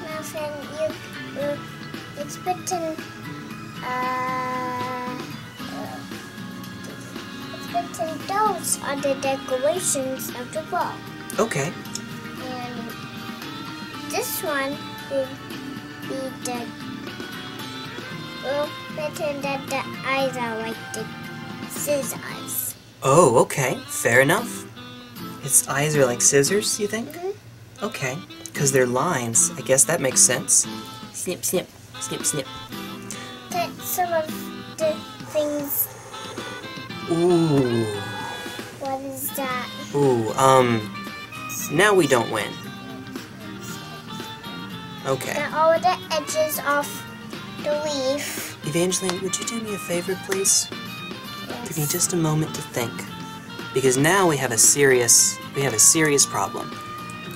My friend, you, you, it's written, uh, it's written those are the decorations of the wall. Okay. And this one will be the... We'll pretend that the eyes are like the scissors. Oh, okay. Fair enough. Its eyes are like scissors, you think? Mm-hmm. Okay. Because they're lines. I guess that makes sense. Snip, snip. Snip, snip. Cut some of the things. Ooh. What is that? Ooh, um... now we don't win. Okay. Get all the edges off the leaf. Evangeline, would you do me a favor, please? Yes. Give me just a moment to think, because now we have a serious we have a serious problem.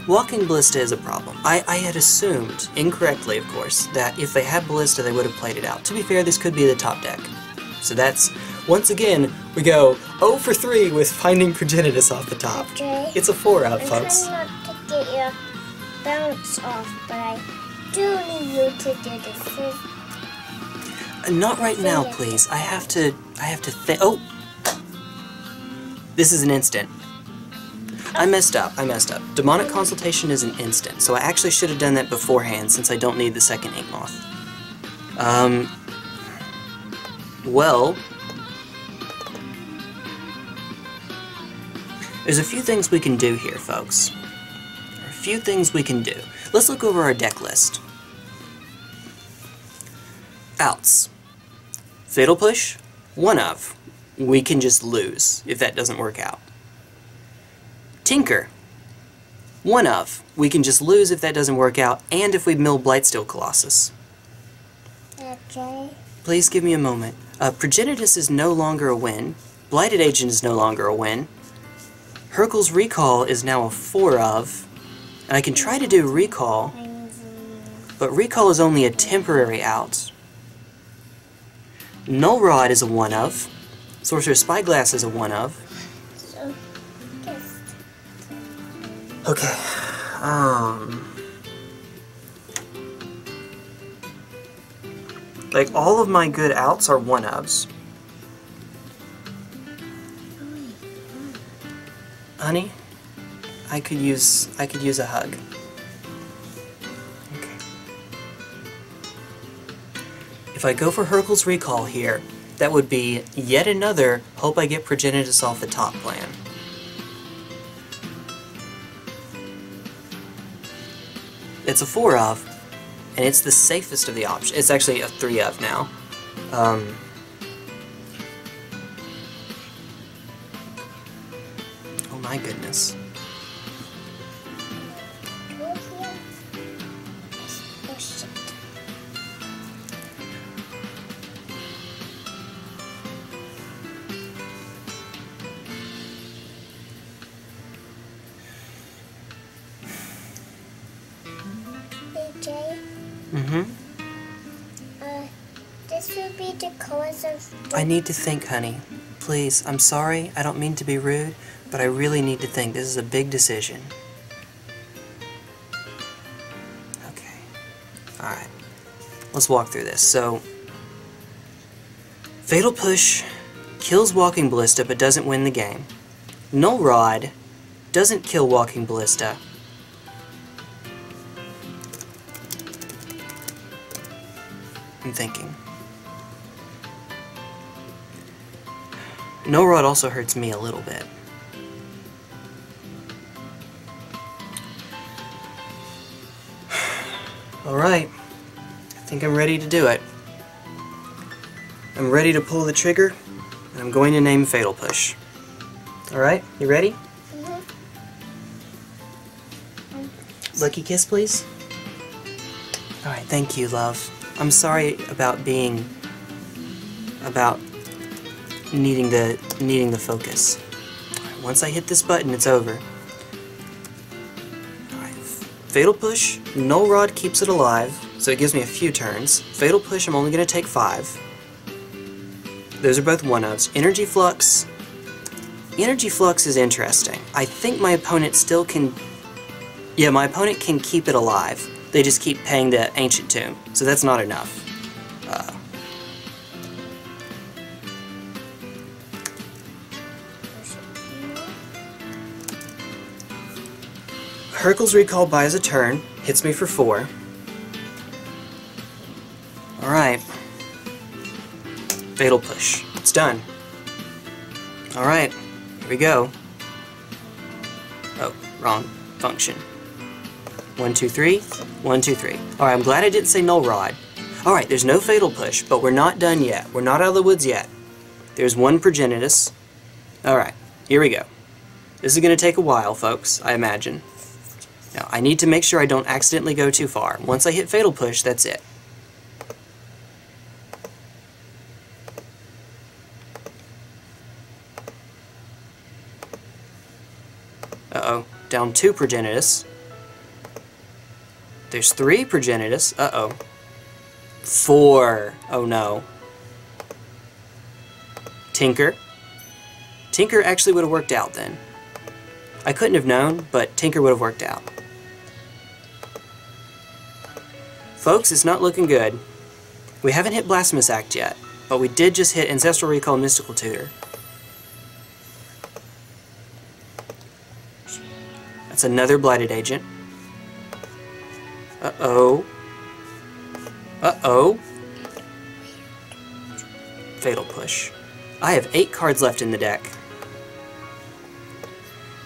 Walking Ballista is a problem. I I had assumed incorrectly, of course, that if they had Ballista, they would have played it out. To be fair, this could be the top deck. So that's once again we go oh for three with finding Progenitus off the top. Okay. It's a four out, I'm folks. I'm trying not to get your bounce off, but I do need you to do this. Not right now, please. I have to. I have to think. Oh, this is an instant. I messed up. I messed up. Demonic Consultation is an instant, so I actually should have done that beforehand since I don't need the second Ink Moth. Um. Well, there's a few things we can do here, folks. There are a few things we can do. Let's look over our deck list. Outs. Fatal Push, one of. We can just lose if that doesn't work out. Tinker, one of. We can just lose if that doesn't work out, and if we mill Blightsteel Colossus. Okay. Please give me a moment. Uh, Progenitus is no longer a win. Blighted Agent is no longer a win. Hurkyl's Recall is now a four of, and I can try to do Recall, but Recall is only a temporary out. Null Rod is a one of. Sorcerous Spyglass is a one of. Okay. Um... Like, all of my good outs are one-ups. Honey, I could use, I could use a hug. Okay. If I go for Hurkyl's Recall here, that would be yet another hope I get Progenitus off the top plan. It's a four of. And it's the safest of the options. It's actually a three of now. Um, oh my goodness. Mm-hmm. Uh, this will be the colors of... I need to think, honey. Please, I'm sorry, I don't mean to be rude, but I really need to think. This is a big decision. Okay. Alright. Let's walk through this. So, Fatal Push kills Walking Ballista, but doesn't win the game. Null Rod doesn't kill Walking Ballista. I'm thinking. Null Rod also hurts me a little bit. Alright. I think I'm ready to do it. I'm ready to pull the trigger, and I'm going to name Fatal Push. Alright, you ready? Mm-hmm. Lucky kiss, please. Alright, thank you, love. I'm sorry about being... about needing the, needing the focus. Right, once I hit this button, it's over. Right, Fatal Push, Null Rod keeps it alive, so it gives me a few turns. Fatal Push, I'm only going to take five. Those are both one-ofs. Energy Flux. Energy Flux is interesting. I think my opponent still can... Yeah, my opponent can keep it alive. They just keep paying the Ancient Tomb, so that's not enough. Uh, Hurkyl's Recall buys a turn, hits me for four. Alright. Fatal Push. It's done. Alright, here we go. Oh, wrong function. One, two, three. One, two, three. Alright, I'm glad I didn't say Null Rod. Alright, there's no Fatal Push, but we're not done yet. We're not out of the woods yet. There's one Progenitus. Alright, here we go. This is going to take a while, folks, I imagine. Now, I need to make sure I don't accidentally go too far. Once I hit Fatal Push, that's it. Uh-oh. Down two Progenitus. There's three Progenitus. Uh-oh. Four. Oh, no. Tinker. Tinker actually would have worked out then. I couldn't have known, but Tinker would have worked out. Folks, it's not looking good. We haven't hit Blasphemous Act yet, but we did just hit Ancestral Recall and Mystical Tutor. That's another Blighted Agent. Uh-oh. Uh-oh. Fatal Push. I have eight cards left in the deck.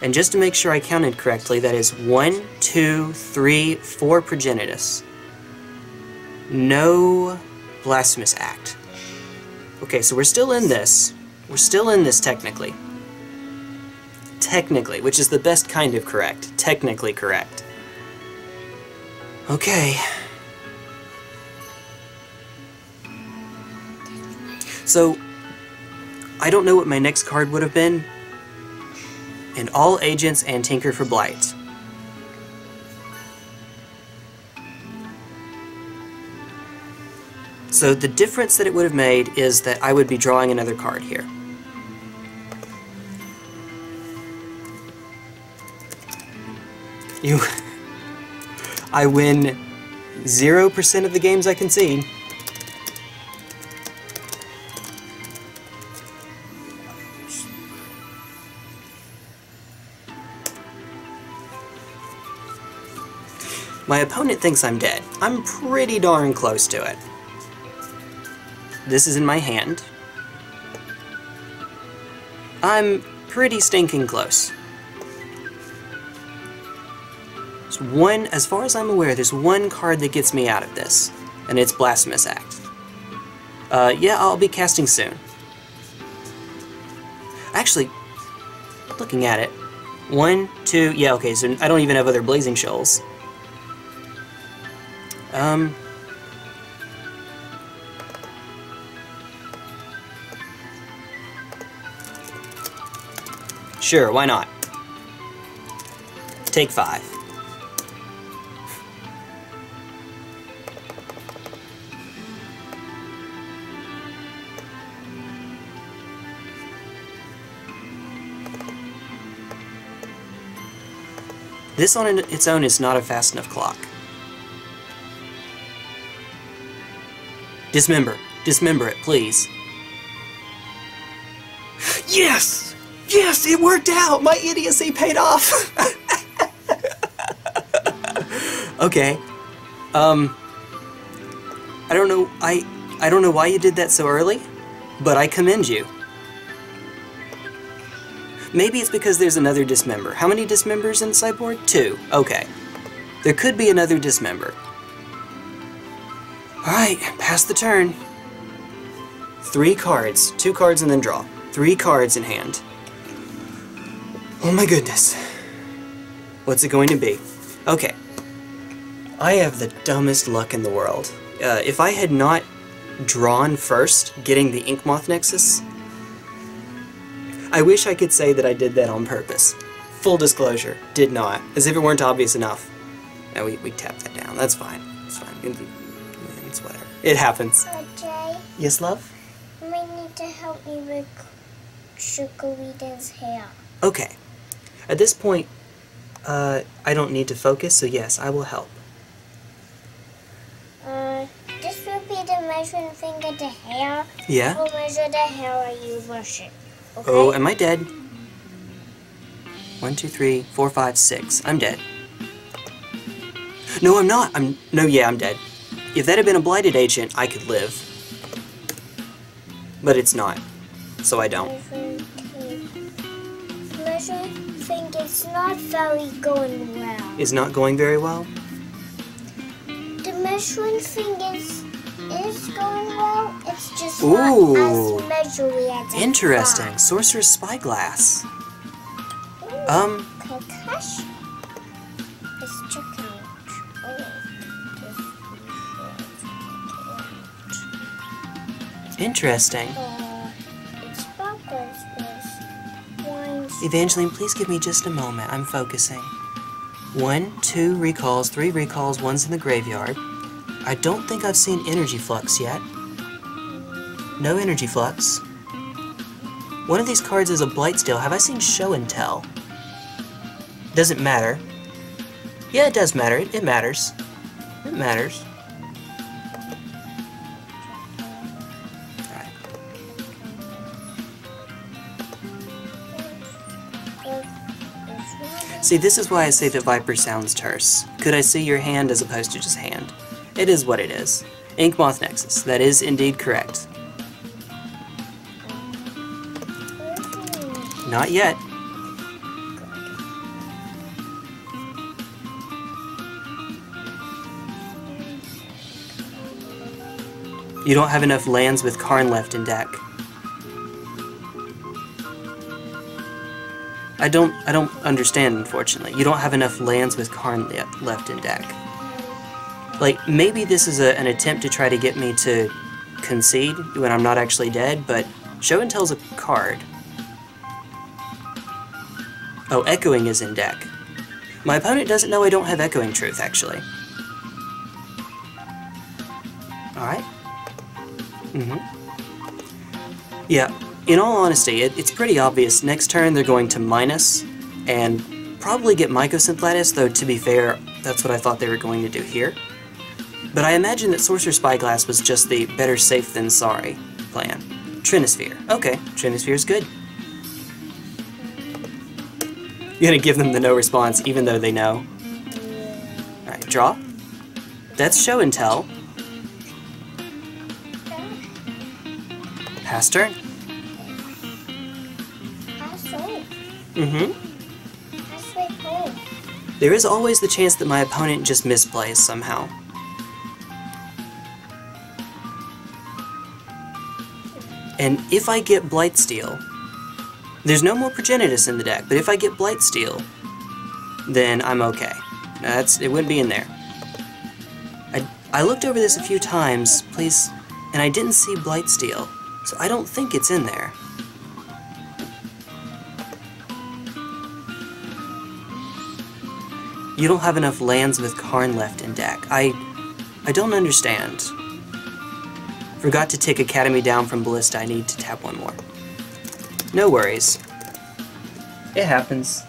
And just to make sure I counted correctly, that is one, two, three, four Progenitus. No Blasphemous Act. Okay, so we're still in this. We're still in this technically. Technically, which is the best kind of correct. Technically correct. Okay. So, I don't know what my next card would have been. And all agents and Tinker for Blight. So the difference that it would have made is that I would be drawing another card here. You... I win zero percent of the games I concede. My opponent thinks I'm dead. I'm pretty darn close to it. This is in my hand. I'm pretty stinking close. There's one, as far as I'm aware, there's one card that gets me out of this, and it's Blasphemous Act. Uh, yeah, I'll be casting soon. Actually, looking at it, one, two, yeah, okay, so I don't even have other Blazing Shoals. Um... Sure, why not? Take five. This on its own is not a fast enough clock. Dismember. Dismember it, please. Yes! Yes, it worked out! My idiocy paid off! Okay. Um... I don't know... I... I don't know why you did that so early, but I commend you. Maybe it's because there's another Dismember. How many Dismembers in Cyborg? Two. Okay. There could be another Dismember. Alright, pass the turn. Three cards. Two cards and then draw. Three cards in hand. Oh my goodness. What's it going to be? Okay. I have the dumbest luck in the world. Uh, if I had not drawn first, getting the Inkmoth Nexus, I wish I could say that I did that on purpose. Full disclosure, did not. As if it weren't obvious enough. Now we, we tap that down. That's fine. It's fine. It's whatever. It happens. Uh, Jay? Yes, love? You might need to help me with Chukwita's hair. Okay. At this point, uh, I don't need to focus, so yes, I will help. Uh, this will be the measuring thing of the hair. Yeah? We'll measure the hair while you brush it. Okay. Oh, am I dead? One, two, three, four, five, six. I'm dead. No, I'm not. I'm no, yeah, I'm dead. If that had been a Blighted Agent, I could live. But it's not, so I don't. Measuring thing is not very going well. Is not going very well? The measuring thing is is going well. It's just Ooh. Not as measurely as Interesting. Thought. Sorcerous Spyglass. Ooh, um. Concussion. It's chicken. Interesting. Uh, it's focused. Evangeline, please give me just a moment. I'm focusing. One, two recalls, three recalls, one's in the graveyard. I don't think I've seen Energy Flux yet. No Energy Flux. One of these cards is a Blightsteel. Have I seen Show and Tell? Doesn't matter. Yeah, it does matter. It, it matters. It matters. Alright. See, this is why I say that Viper sounds terse. Could I see your hand as opposed to just hand? It is what it is. Inkmoth Nexus. That is indeed correct. Not yet. You don't have enough lands with Karn left in deck. I don't. I don't understand. Unfortunately, you don't have enough lands with Karn le left in deck. Like, maybe this is a, an attempt to try to get me to concede when I'm not actually dead, but Show and Tell's a card. Oh, Echoing is in deck. My opponent doesn't know I don't have Echoing Truth, actually. Alright. Mm-hmm. Yeah, in all honesty, it, it's pretty obvious. Next turn, they're going to minus, and probably get Mycosynthlatis, though, to be fair, that's what I thought they were going to do here. But I imagine that Sorcerer's Spyglass was just the better safe than sorry plan. Trinisphere. Okay, Trinisphere's good. You're gonna give them the no response, even though they know. Alright, draw. That's Show and Tell. Pass turn. Mm-hmm. There is always the chance that my opponent just misplays somehow. And if I get Blightsteel, there's no more Progenitus in the deck, but if I get Blightsteel, then I'm okay. That's, it wouldn't be in there. I, I looked over this a few times, please, and I didn't see Blightsteel, so I don't think it's in there. You don't have enough lands with Karn left in deck. I, I don't understand. Forgot to tick Academy down from Ballista. I need to tap one more. No worries. It happens.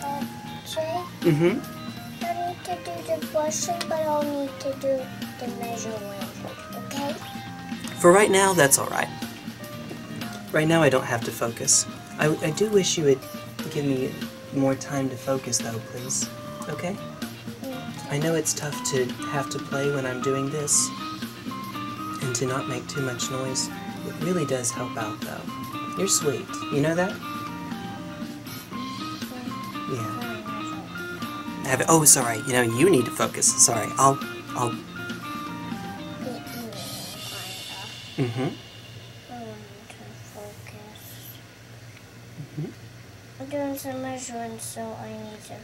Uh, Jay, Mm-hmm. I'll need to do the brushing, but I'll need to do the measuring, okay? For right now, that's alright. Right now I don't have to focus. I, I do wish you would give me more time to focus though, please. Okay? I know it's tough to have to play when I'm doing this, and to not make too much noise. It really does help out though. You're sweet. You know that? Yeah. Have it. Oh, it's alright. You know, you need to focus. Sorry. I'll... I'll... Mm-hmm. I'm doing some measuring, so I need to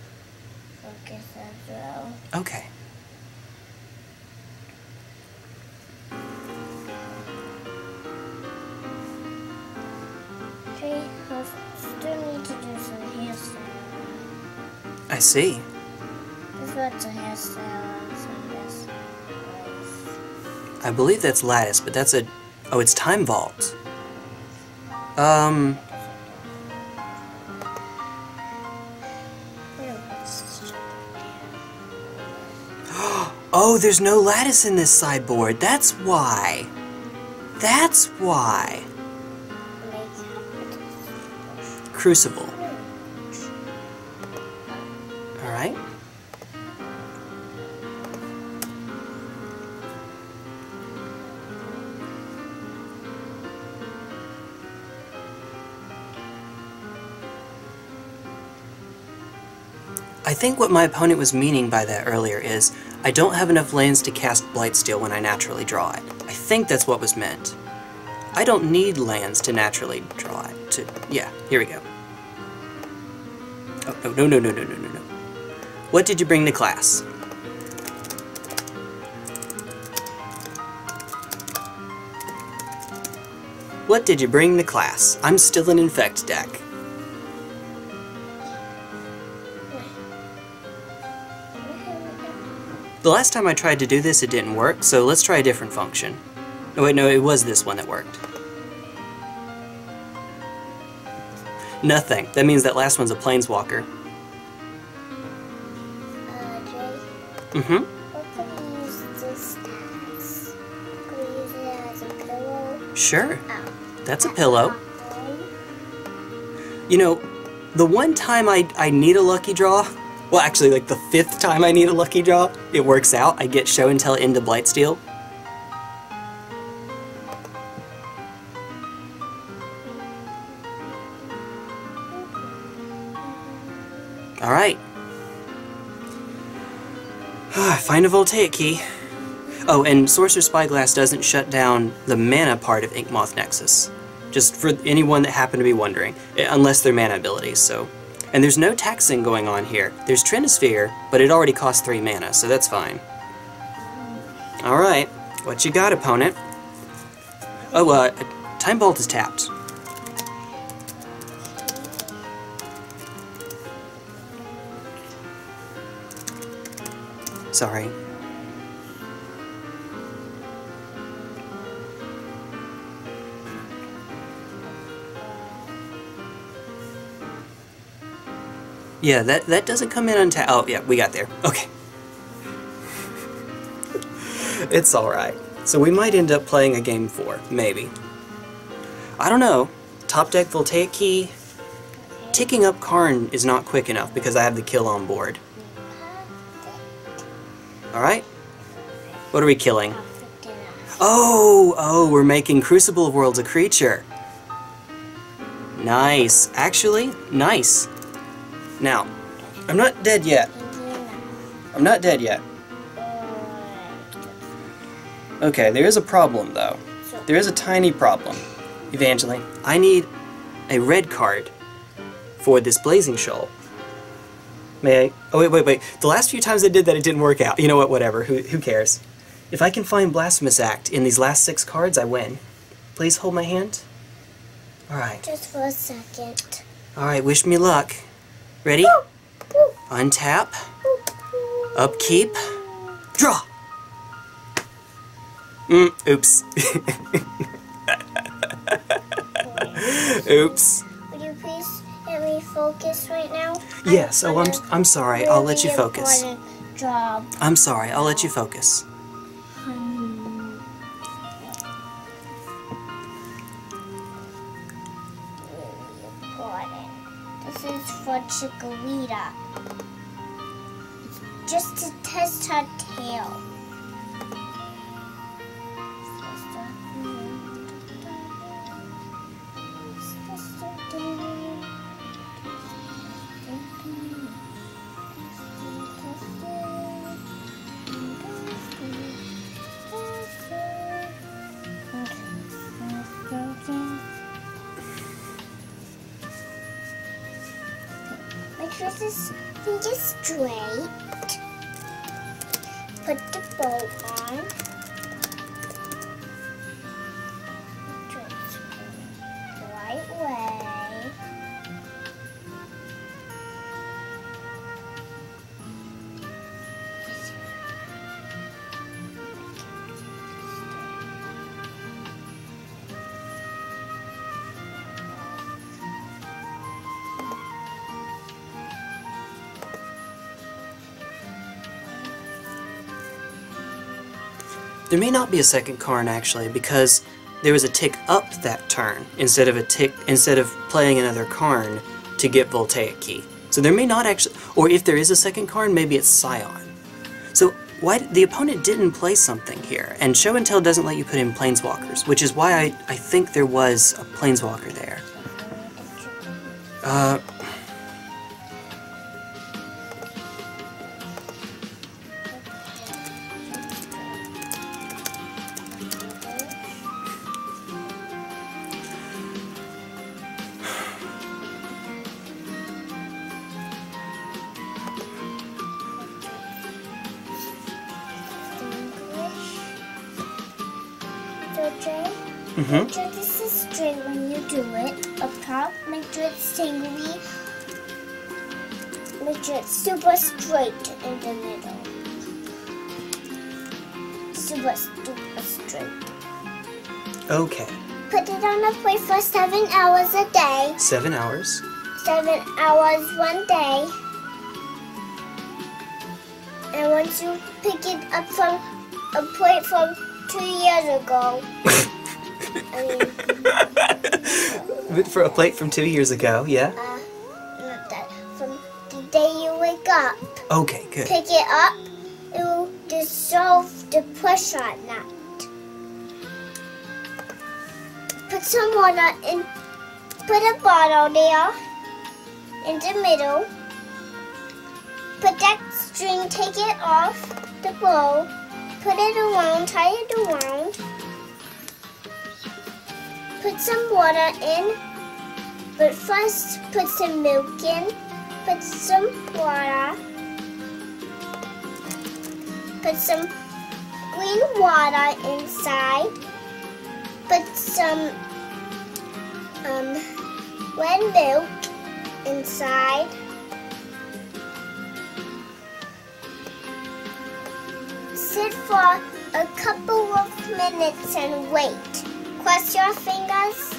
focus as well. Okay. Okay, I still need to do some hairstyle. I see. Because what's a hairstyle on some hairstyle? I believe that's lattice, but that's a... Oh, it's Time Vault. Um... Oh, there's no lattice in this sideboard. That's why. That's why. Crucible. Alright. I think what my opponent was meaning by that earlier is, I don't have enough lands to cast Blightsteel when I naturally draw it. I think that's what was meant. I don't need lands to naturally draw it. To yeah, here we go. Oh, no, no, no, no, no, no, no, no. What did you bring to class? What did you bring to class? I'm still an Infect deck. The last time I tried to do this, it didn't work, so let's try a different function. Oh wait, no, it was this one that worked. Nothing. That means that last one's a Planeswalker. Uh, Jay? Mm-hmm? What can we use this as? Can we use it as a pillow? Sure. Oh. That's a pillow. You know, the one time I, I need a lucky draw, well, actually, like the fifth time I need a lucky draw, it works out. I get Show and Tell into Blightsteel. Alright. Find a Voltaic Key. Oh, and Sorcerous Spyglass doesn't shut down the mana part of Inkmoth Nexus. Just for anyone that happened to be wondering. Unless they're mana abilities, so... And there's no taxing going on here. There's Trinisphere, but it already costs three mana, so that's fine. Alright, what you got, opponent? Oh, uh, Time Vault is tapped. Sorry. Yeah, that, that doesn't come in until... Oh, yeah, we got there. Okay. It's alright. So we might end up playing a game four, maybe. I don't know. Top deck Voltaic Key. Ticking up Karn is not quick enough because I have the kill on board. Alright. What are we killing? Oh, oh, we're making Crucible of Worlds a creature. Nice. Actually, nice. Now, I'm not dead yet. I'm not dead yet. Okay, there is a problem, though. There is a tiny problem. Evangeline, I need a red card for this Blazing Shoal. May I? Oh, wait, wait, wait. The last few times I did that, it didn't work out. You know what, whatever. Who, who cares? If I can find Blasphemous Act in these last six cards, I win. Please hold my hand. All right. Just for a second. All right, wish me luck. Ready? Untap. Upkeep. Draw! Mm, oops. Oops. Would you please let me focus right now? Yes. I'm oh, I'm. I'm sorry. I'll let you focus. Job. I'm sorry. I'll let you focus. Hmm. Got it. This is for Chikorita. Just to test her tail. Just straight. Put the bow on. The right way. There may not be a second Karn actually, because there was a tick up that turn instead of a tick instead of playing another Karn to get Voltaic Key. So there may not actually, or if there is a second Karn, maybe it's Scion. So why the opponent didn't play something here, and Show and Tell doesn't let you put in Planeswalkers, which is why I I think there was a Planeswalker there. Uh. Mm-hmm. Make sure this is straight when you do it. Up top, make sure it's tingly. Make sure it's super straight in the middle. Super, super straight. Okay. Put it on a plate for seven hours a day. Seven hours? Seven hours one day. And once you pick it up from a plate from two years ago. For a plate from two years ago, yeah? Uh, not that. From the day you wake up. Okay, good. Pick it up, it will dissolve the pressure on that. Put some water in, put a bottle there, in the middle. Put that string, take it off the bowl, put it around, tie it around. Put some water in, but first put some milk in, put some water, put some green water inside, put some um, red milk inside, sit for a couple of minutes and wait. Cross your fingers.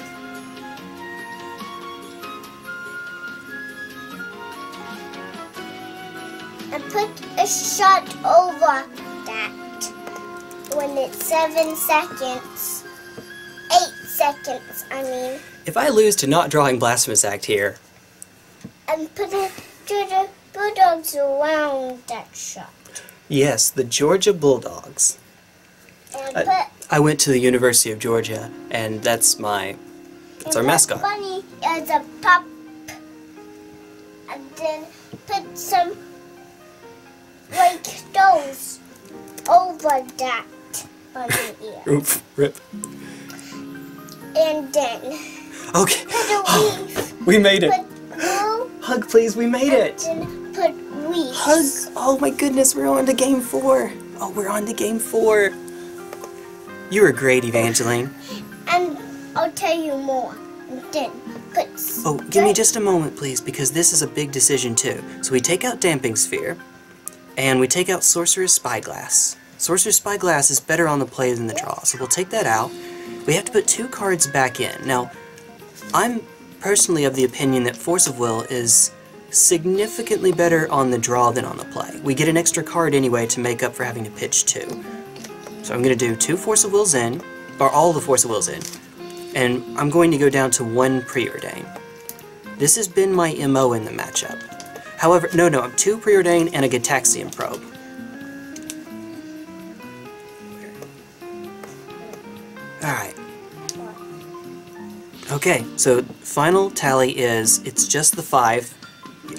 And put a shot over that when it's seven seconds. Eight seconds, I mean. If I lose to not drawing Blasphemous Act here. And put a Georgia Bulldogs around that shot. Yes, the Georgia Bulldogs. And put I I went to the University of Georgia, and that's my, that's and our mascot. Bunny is a pup, and then put some like those over that bunny ear. Oof, rip. And then. Okay. Put a leaf. We made it. Put glue, hug, please. We made and it. Then put leaves. Hug. Oh my goodness, we're on to game four. Oh, we're on to game four. You were great, Evangeline. And I'll tell you more. Then put. Oh, give me just a moment, please, because this is a big decision too. So we take out Damping Sphere, and we take out Sorcerous Spyglass. Sorcerous Spyglass is better on the play than the draw, so we'll take that out. We have to put two cards back in. Now, I'm personally of the opinion that Force of Will is significantly better on the draw than on the play. We get an extra card anyway to make up for having to pitch two. So I'm going to do two Force of Wills in, or all the Force of Wills in, and I'm going to go down to one Preordain. This has been my M O in the matchup. However, no, no, I'm two Preordain and a Gataxian Probe. Alright. Okay, so final tally is, it's just the five,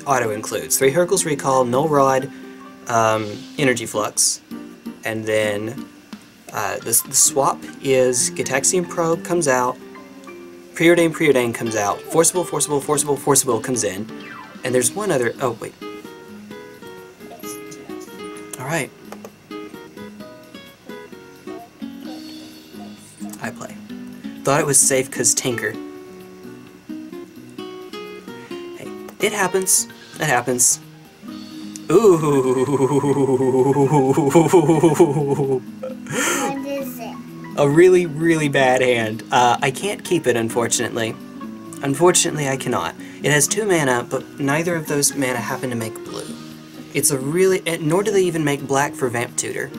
auto includes. Three Hurkyl's Recall, Null Rod, um, Energy Flux, and then uh, the, the swap is Gataxian Probe comes out, Preordain, Preordain comes out, Forcible, Forcible, Forcible, Forcible comes in, and there's one other, oh wait. Alright. I play. Thought it was safe because Tinker. Hey, it happens. It happens. Ooh! What is it? A really, really bad hand. Uh, I can't keep it, unfortunately. Unfortunately, I cannot. It has two mana, but neither of those mana happen to make blue. It's a really... Nor do they even make black for Vamp Tutor.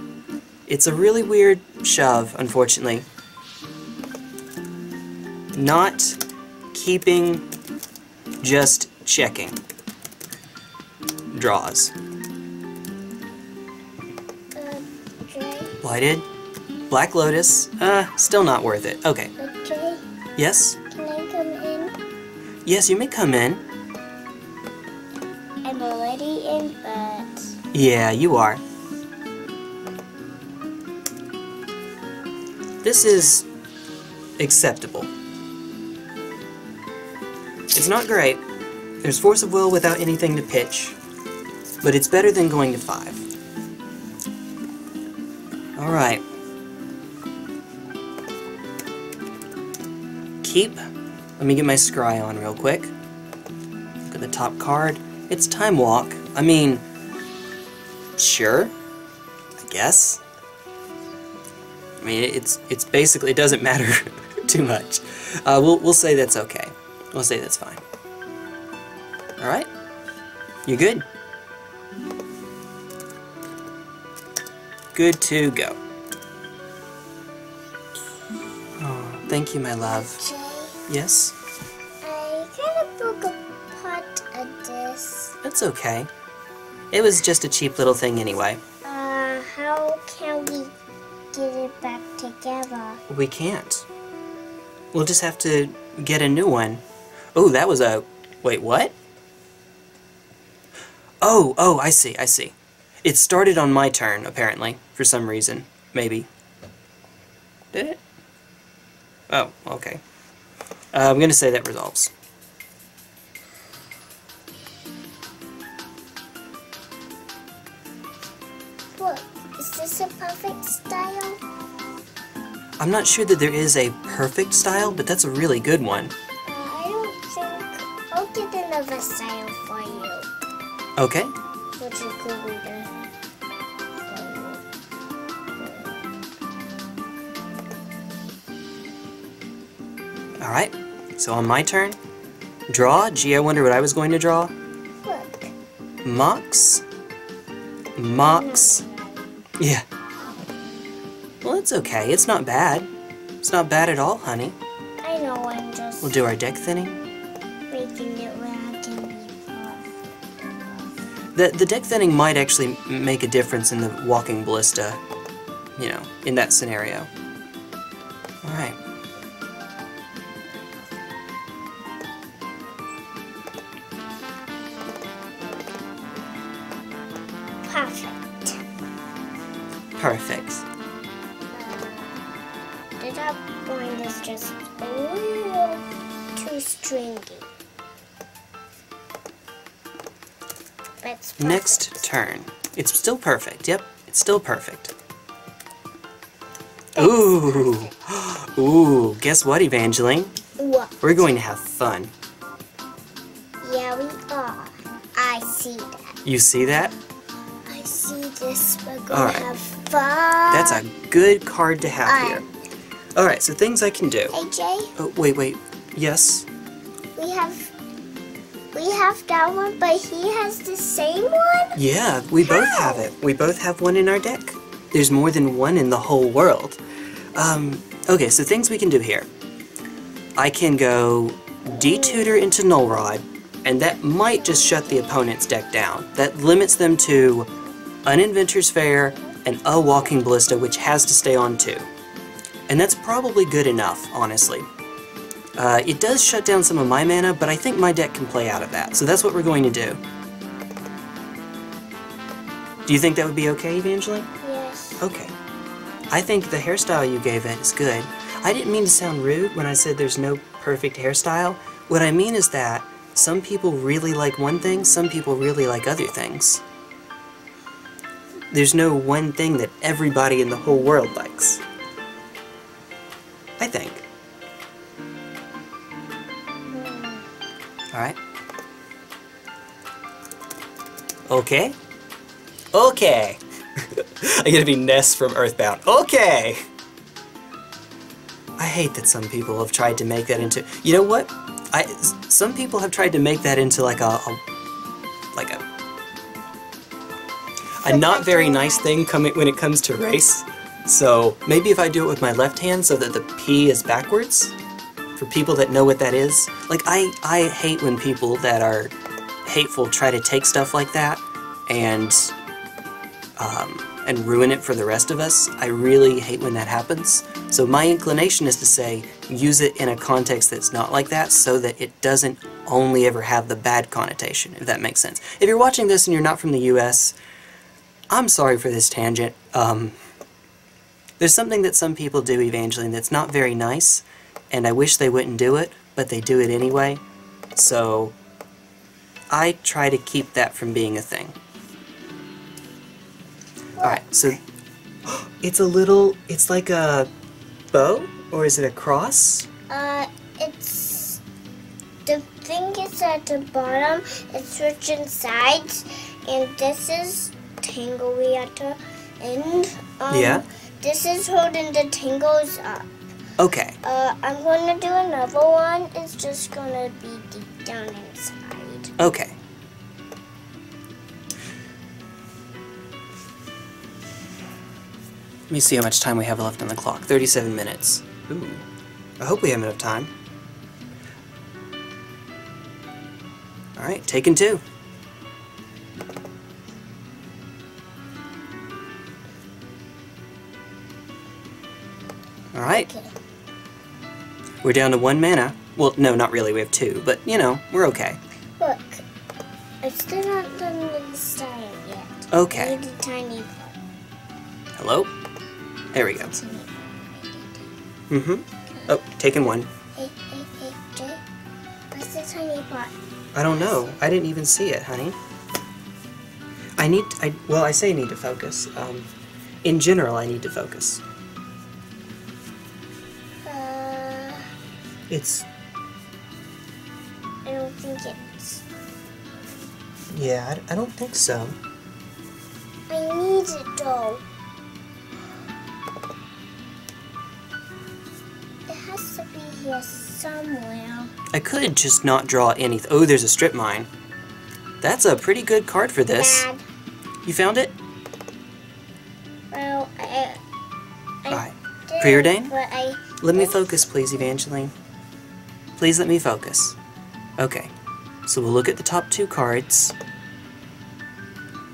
It's a really weird shove, unfortunately. Not keeping, just checking. Draws. Okay. Blighted. Black Lotus. Uh, still not worth it. Okay. Okay. Yes? Can I come in? Yes, you may come in. I'm already in, but... Yeah, you are. This is acceptable. It's not great. There's Force of Will without anything to pitch, but it's better than going to five. Alright. Keep. Let me get my scry on real quick. Look at the top card. It's Time Walk. I mean, sure, I guess. I mean, it's it's basically, it doesn't matter too much. Uh, we'll, we'll say that's okay. We'll say that's fine. Alright? You're good? Good to go. Oh, thank you, my love. Jay, yes? I kind of broke a part of this. That's okay. It was just a cheap little thing anyway. Uh, how can we get it back together? We can't. We'll just have to get a new one. Oh, that was a... wait, what? Oh, oh, I see, I see. It started on my turn, apparently, for some reason. Maybe. Did it? Oh, okay. Uh, I'm gonna say that resolves. What? Is this a perfect style? I'm not sure that there is a perfect style, but that's a really good one. Another style for you. Okay. Would you go with it? Alright, so on my turn, draw. Gee, I wonder what I was going to draw. Look. Mox. Mox. Yeah. Well, it's okay. It's not bad. It's not bad at all, honey. I know, I'm just... We'll do our deck thinning. The, the deck thinning might actually make a difference in the Walking Ballista, you know, in that scenario. Alright. Perfect. Perfect. Uh, the top point is just a little too stringy. Next turn. It's still perfect. Yep, it's still perfect. Ooh. Ooh, guess what, Evangeline? What? We're going to have fun. Yeah, we are. I see that. You see that? I see this. We're going right. to have fun. That's a good card to have um, here. Alright, so things I can do. A J? Oh, wait, wait. Yes? we have we have that one, but he has the same one? Yeah, we How? both have it. We both have one in our deck. There's more than one in the whole world. Um, okay, so things we can do here. I can go detutor into Null Rod, and that might just shut the opponent's deck down. That limits them to an Inventor's Fair and a Walking Ballista, which has to stay on two. And that's probably good enough, honestly. Uh, it does shut down some of my mana, but I think my deck can play out of that, so that's what we're going to do. Do you think that would be okay, Evangeline? Yes. Okay. I think the hairstyle you gave it is good. I didn't mean to sound rude when I said there's no perfect hairstyle. What I mean is that some people really like one thing, some people really like other things. There's no one thing that everybody in the whole world likes. I think. Alright. Okay. Okay! I get to be Ness from Earthbound. Okay! I hate that some people have tried to make that into... You know what? I, some people have tried to make that into like a... a like a... a not very nice thing coming when it comes to race. So maybe if I do it with my left hand so that the P is backwards, for people that know what that is. Like, I, I hate when people that are hateful try to take stuff like that and... Um, and ruin it for the rest of us. I really hate when that happens. So my inclination is to say, use it in a context that's not like that so that it doesn't only ever have the bad connotation, if that makes sense. If you're watching this and you're not from the U S, I'm sorry for this tangent. Um, there's something that some people do, Evangeline, that's not very nice, and I wish they wouldn't do it, but they do it anyway. So I try to keep that from being a thing. Alright, so it's a little, it's like a bow, or is it a cross? Uh, it's, the thing is at the bottom, it's rich in sides, and this is tangly at the end. Um, yeah? This is holding the tangles up. Okay. Uh, I'm going to do another one, it's just going to be deep down inside. Okay. Let me see how much time we have left on the clock. thirty-seven minutes. Ooh. I hope we have enough time. Alright, taken two. Alright. Okay. We're down to one mana. Well, no, not really. We have two, but, you know, we're okay. Look. I've still not done with the style yet. Okay. I need a tiny one. Hello? There we go. Mm-hmm. Oh, taken one. What's the tiny pot? I don't know. I didn't even see it, honey. I need... I, well, I say need to focus. Um, in general, I need to focus. Uh... It's... I don't think it's... Yeah, I, I don't think so. I need it, though. To be here somewhere. I could just not draw anything. Oh, there's a Strip Mine. That's a pretty good card for this. Dad. You found it? Well, I... I Alright. Preordain? I, let me focus, please, Evangeline. Please let me focus. Okay. So we'll look at the top two cards.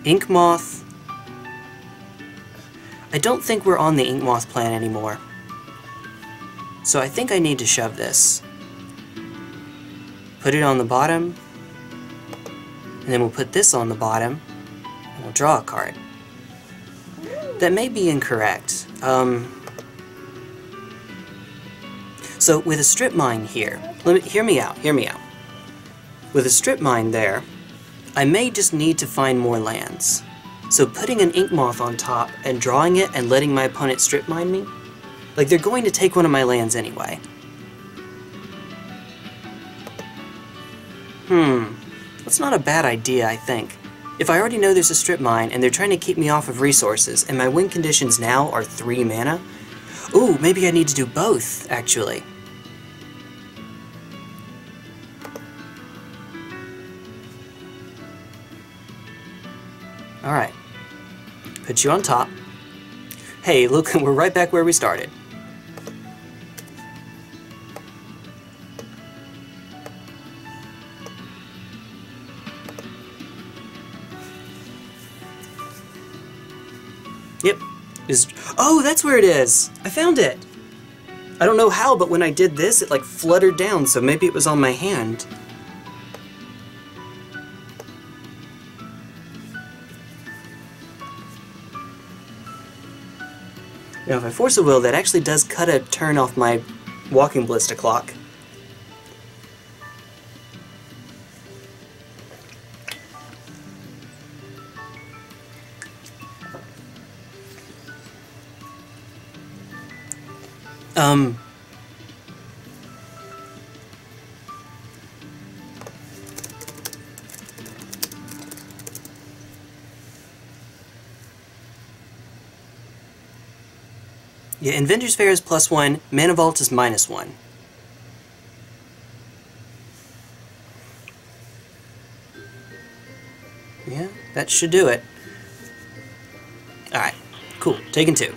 Ink Moth. I don't think we're on the Ink Moth plan anymore. So I think I need to shove this. Put it on the bottom, and then we'll put this on the bottom, and we'll draw a card. That may be incorrect. Um, so with a Strip Mine here, let me, hear me out, hear me out. With a Strip Mine there, I may just need to find more lands. So putting an Ink Moth on top and drawing it and letting my opponent Strip Mine me, like, they're going to take one of my lands anyway. Hmm. That's not a bad idea, I think. If I already know there's a Strip Mine, and they're trying to keep me off of resources, and my win conditions now are three mana... Ooh, maybe I need to do both, actually. Alright. Put you on top. Hey, look, we're right back where we started. Yep. Is oh, that's where it is! I found it! I don't know how, but when I did this, it like fluttered down, so maybe it was on my hand. Now, if I Force a Will, that actually does cut a turn off my Walking Ballista clock. Um... Yeah, Inventor's Fair is plus one, Mana Vault is minus one. Yeah, that should do it. Alright, cool, taking two.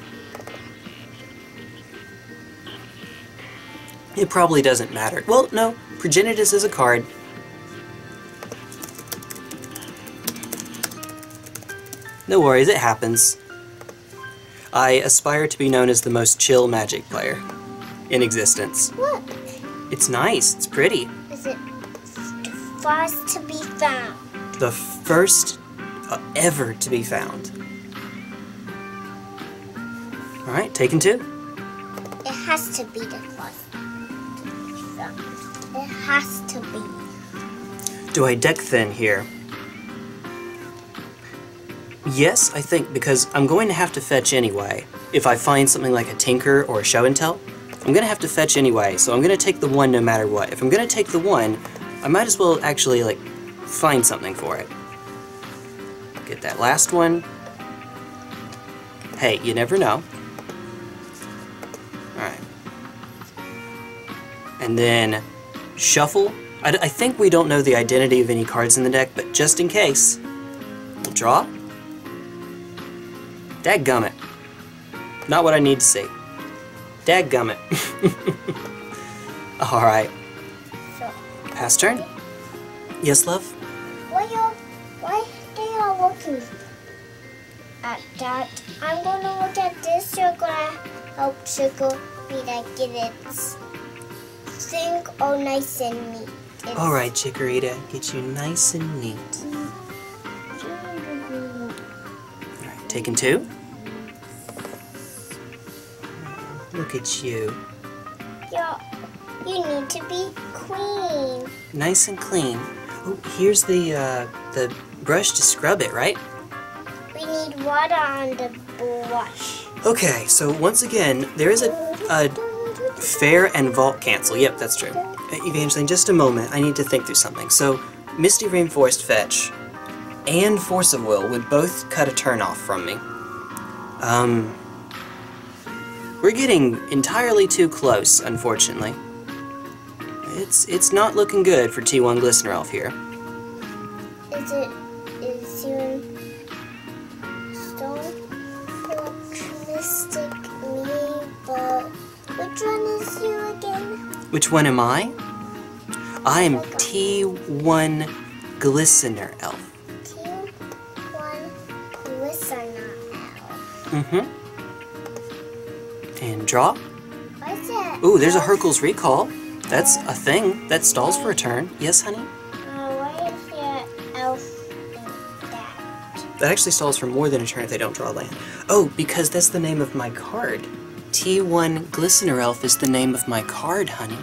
It probably doesn't matter. Well, no, Progenitus is a card. No worries, it happens. I aspire to be known as the most chill Magic player in existence. Look! It's nice, it's pretty. Is it the first to be found? The first ever to be found. Alright, taken two. It has to be the first. It has to be. Do I deck thin here? Yes, I think, because I'm going to have to fetch anyway. If I find something like a Tinker or a Show and Tell, I'm going to have to fetch anyway, so I'm going to take the one no matter what. If I'm going to take the one, I might as well actually, like, find something for it. Get that last one. Hey, you never know. Alright. And then shuffle. I, I think we don't know the identity of any cards in the deck, but just in case, we'll draw. Dadgummit. Not what I need to see. Dadgummit. Alright. So, pass turn. Yes, love? Why, why they are looking at that? I'm going to look at this circle. I hope circle me that get it. Think all nice and neat. Alright, Chikorita, get you nice and neat. Alright, taking two. Look at you. You're, you need to be clean. Nice and clean. Oh, here's the uh, the brush to scrub it, right? We need water on the brush. Okay, so once again, there is a... a Fair and Vault cancel. Yep, that's true. Evangeline, just a moment. I need to think through something. So, Misty Rainforest Fetch and Force of Will would both cut a turn off from me. Um, we're getting entirely too close, unfortunately. It's it's not looking good for T one Glistener Elf here. Is it is T one Stone Mystic Me, but which one is you again? Which one am I? I'm T one Glistener Elf. T one Glistener Elf. Mm-hmm. And draw. What's that? Ooh, there's a Hurkyl's Recall. That's a thing. That stalls for a turn. Yes, honey? Uh, why is there elf in that? That actually stalls for more than a turn if they don't draw land. Oh, because that's the name of my card. T one Glistener Elf is the name of my card, honey.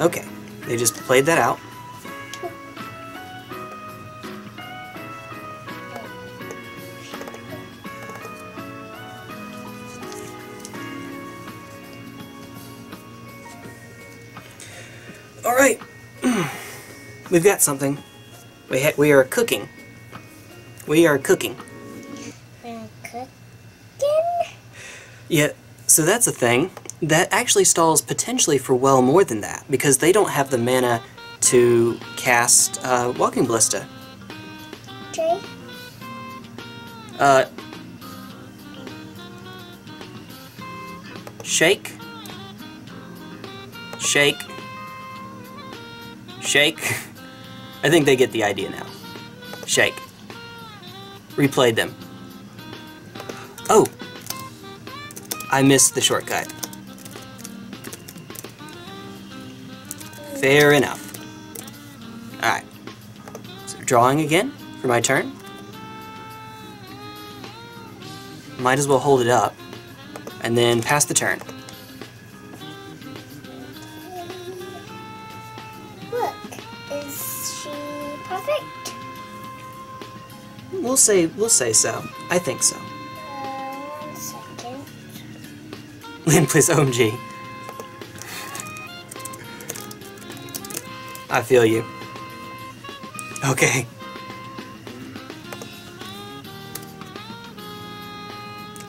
Okay, they just played that out. All right, we've got something. We, ha we are cooking. We are cooking. We're cooking? Yeah, so that's a thing. that actually stalls potentially for well more than that, because they don't have the mana to cast uh, Walking Ballista. Okay. Uh, shake. Shake. Shake. I think they get the idea now. Shake. Replayed them. Oh! I missed the shortcut. Fair enough. Alright. So drawing again for my turn. Might as well hold it up and then pass the turn. Look, is she perfect? We'll say we'll say so. I think so. Uh, one second. Lynn, please, O M G. I feel you. Okay.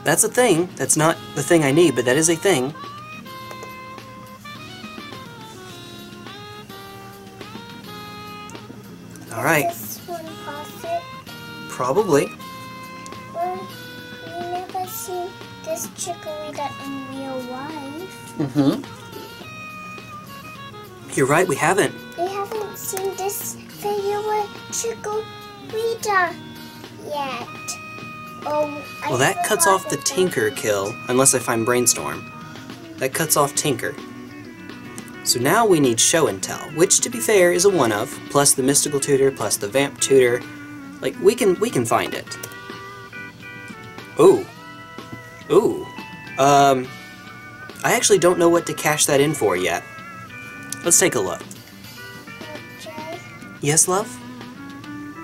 That's a thing. That's not the thing I need, but that is a thing. Alright. Is this one perfect? Probably. Well, we never see this chikorita in real life. Mm-hmm. You're right, we haven't. Seen this video chikorita yet. Oh, I well, that cuts off the Tinker kill, unless I find Brainstorm. That cuts off Tinker. So now we need Show and Tell, which, to be fair, is a one of, plus the Mystical Tutor, plus the Vamp Tutor. Like, we can we can find it. Ooh. Ooh. Um, I actually don't know what to cash that in for yet. Let's take a look. Yes, love?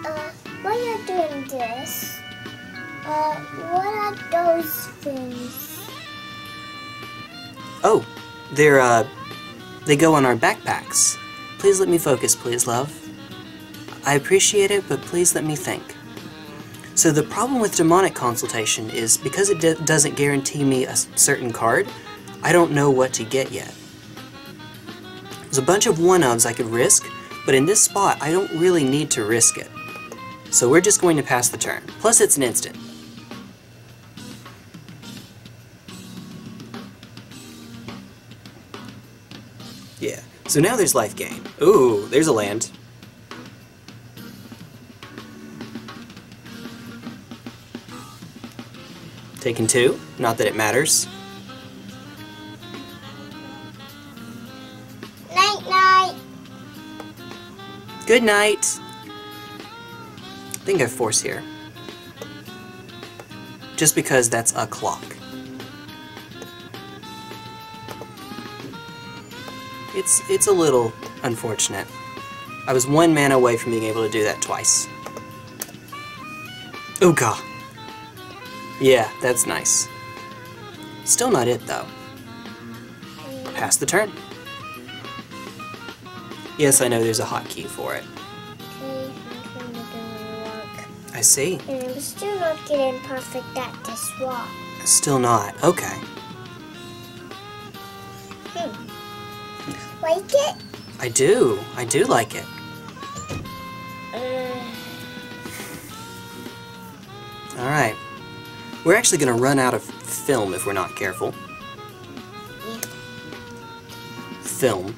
Uh, while you're doing this, uh, what are those things? Oh, they're, uh, they go on our backpacks. Please let me focus, please, love. I appreciate it, but please let me think. So the problem with demonic consultation is because it d doesn't guarantee me a certain card, I don't know what to get yet. There's a bunch of one-ofs I could risk, but in this spot, I don't really need to risk it. So we're just going to pass the turn. Plus, it's an instant. Yeah. So now there's life gain. Ooh, there's a land. Taking two. Not that it matters. Good night! I think I force here. Just because that's a clock. It's, it's a little unfortunate. I was one mana away from being able to do that twice. Ooga! Yeah, that's nice. Still not it, though. Pass the turn. Yes, I know there's a hotkey for it. Okay, I'm gonna walk. I see. And I'm still not getting perfect at this walk. Still not, okay. Hmm. Like it? I do, I do like it. Uh... Alright. We're actually gonna run out of film if we're not careful. Yeah. Film.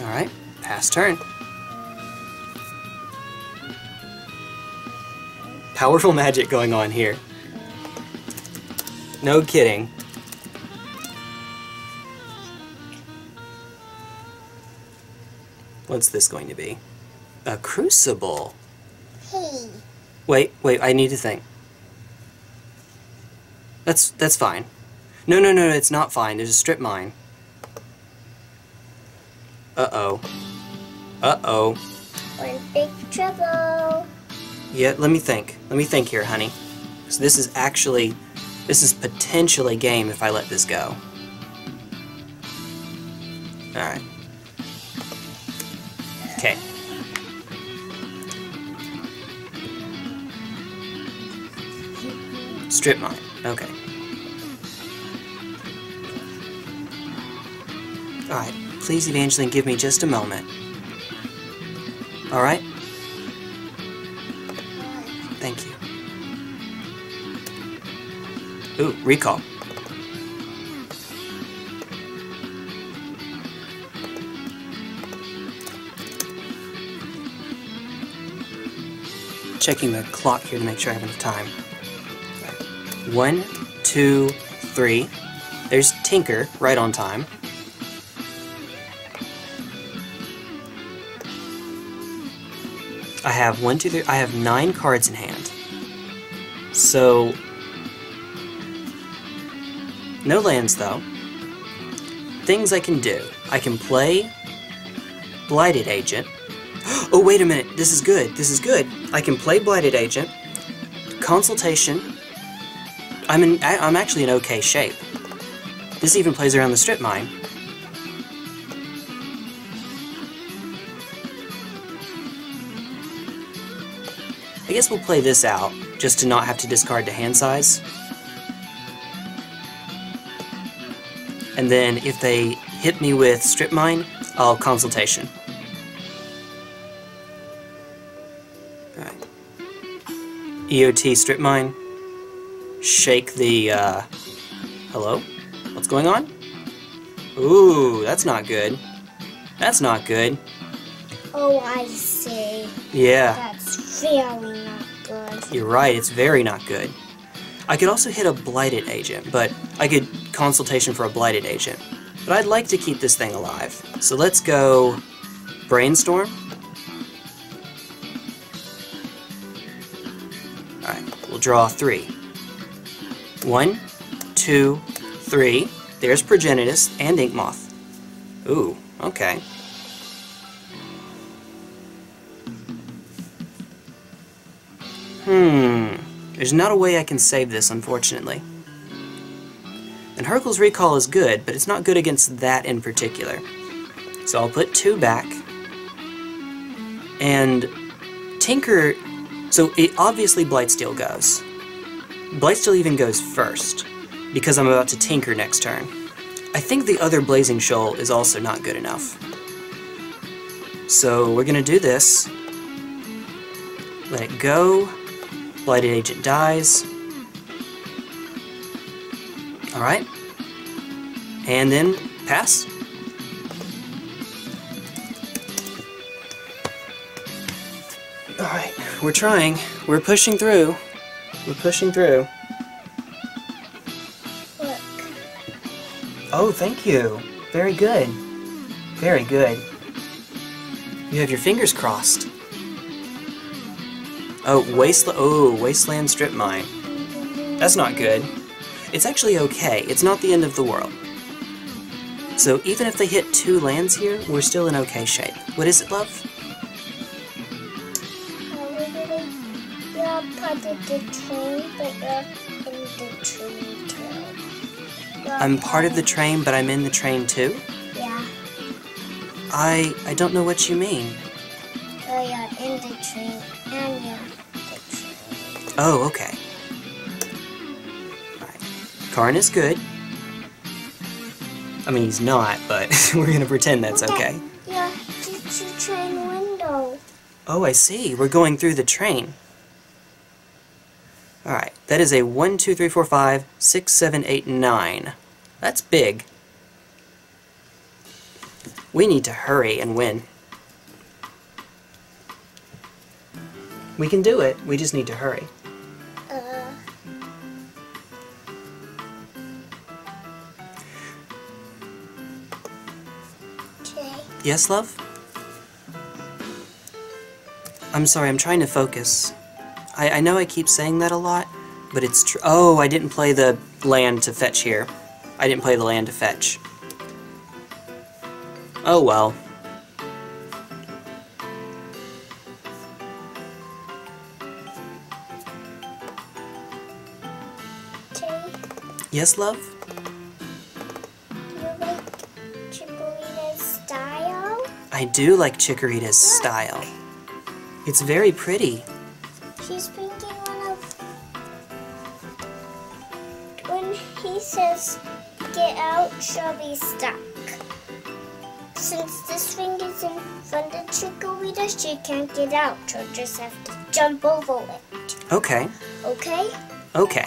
Alright, pass turn. Powerful magic going on here. No kidding. What's this going to be? A crucible. Hey. Wait, wait, I need to think. That's that's fine. No, no, no, it's not fine. There's a strip mine. Uh-oh. Uh-oh. We're in big trouble. Yeah, let me think. Let me think here, honey. So this is actually, this is potentially game if I let this go. Alright. Okay. Strip mine. Okay. Alright, please, Evangeline, give me just a moment. Alright? Thank you. Ooh, recall. Checking the clock here to make sure I have enough time. One, two, three. There's Tinker, right on time. I have one, two, three. I have nine cards in hand. So, no lands though. Things I can do. I can play Blighted Agent. Oh, wait a minute. This is good. This is good. I can play Blighted Agent. Consultation. I'm in. I, I'm actually in okay shape. This even plays around the Strip Mine. I guess we'll play this out, just to not have to discard to hand size. And then if they hit me with Strip Mine, I'll Consultation. Alright. E O T Strip Mine. Shake the, uh... hello? What's going on? Ooh, that's not good. That's not good. Oh, I see. Yeah. That's very not good. You're right, it's very not good. I could also hit a Blighted Agent, but I could Consultation for a Blighted Agent. But I'd like to keep this thing alive. So let's go Brainstorm. Alright, we'll draw three. One, two, three. There's Progenitus and Ink Moth. Ooh, okay. Hmm. There's not a way I can save this, unfortunately. And Hurkyl's Recall is good, but it's not good against that in particular. So I'll put two back. And Tinker... So it obviously Blightsteel goes. Blightsteel even goes first, because I'm about to Tinker next turn. I think the other Blazing Shoal is also not good enough. So we're gonna do this. Let it go. Blighted Agent dies. Alright. And then pass. Alright, we're trying. We're pushing through. We're pushing through. Look. Oh, thank you. Very good. Very good. You have your fingers crossed. Oh, Wasteland. Oh, Wasteland Strip Mine. That's not good. It's actually okay. It's not the end of the world. So even if they hit two lands here, we're still in okay shape. What is it, love? I'm part of the train, but I'm in the train too? Yeah. I I don't know what you mean. Oh, you're in the train, and you're in the train. Oh, okay. Alright. Karn is good. I mean, he's not, but we're gonna pretend that's okay. okay. Yeah, it's your train window. Oh, I see. We're going through the train. Alright, that is a one, two, three, four, five, six, seven, eight, nine. That's big. We need to hurry and win. We can do it, we just need to hurry. Uh. Okay. Yes, love? I'm sorry, I'm trying to focus. I, I know I keep saying that a lot, but it's true. Oh, I didn't play the land to fetch here. I didn't play the land to fetch. Oh well. Jay? Yes, love? Do you like Chikorita's style? I do like Chikorita's Look. style. It's very pretty. She's painting one of... When he says, "Get out, she'll be stuck." Since this ring is in front of Chikorita, she can't get out. She'll just have to jump over it. Okay. Okay? Okay.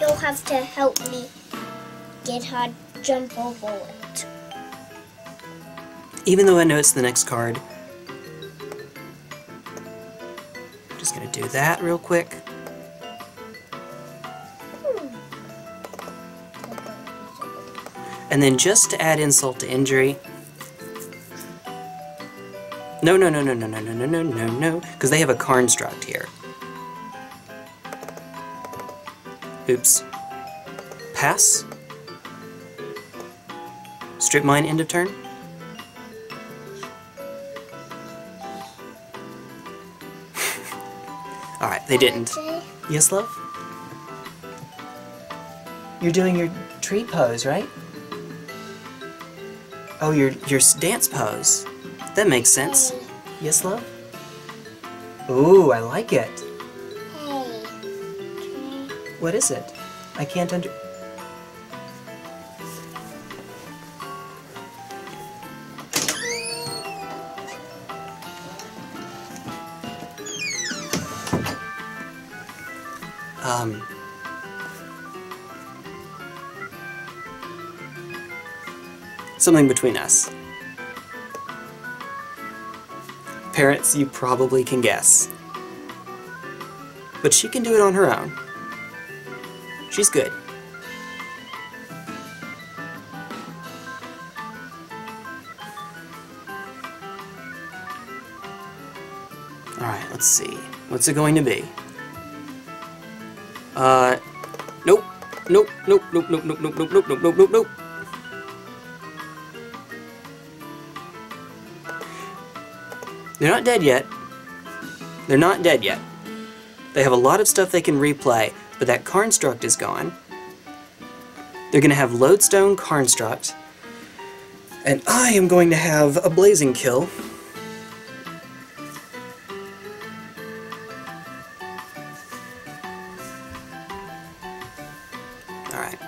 You'll have to help me get her to jump over it. Even though I know it's the next card, I'm just going to do that real quick. And then just to add insult to injury. No, no, no, no, no, no, no, no, no, no, no. Because they have a Karnstruct here. Oops. Pass. Strip mine, end of turn. Alright, they didn't. Yes, love? You're doing your tree pose, right? Oh, your your dance pose. That makes sense. Hey. Yes, love? Ooh, I like it. Hey. What is it? I can't under... Um... Something between us. Parents, you probably can guess. But she can do it on her own. She's good. Alright, let's see. What's it going to be? Uh, nope, nope, nope, nope, nope, nope, nope, nope, nope, nope, nope, nope. They're not dead yet. They're not dead yet. They have a lot of stuff they can replay, but that Karnstruct is gone. They're going to have Lodestone Karnstruct, and I am going to have a Blazing Kill. Alright.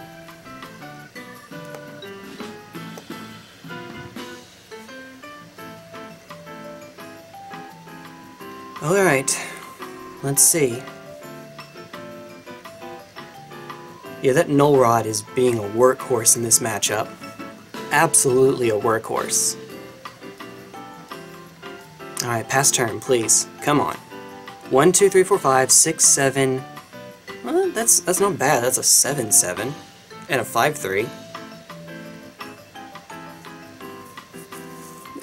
Alright, let's see. Yeah, that Null Rod is being a workhorse in this matchup. Absolutely a workhorse. Alright, pass turn, please. Come on. One, two, three, four, five, six, seven. Well, that's that's not bad. That's a seven seven. And a five three.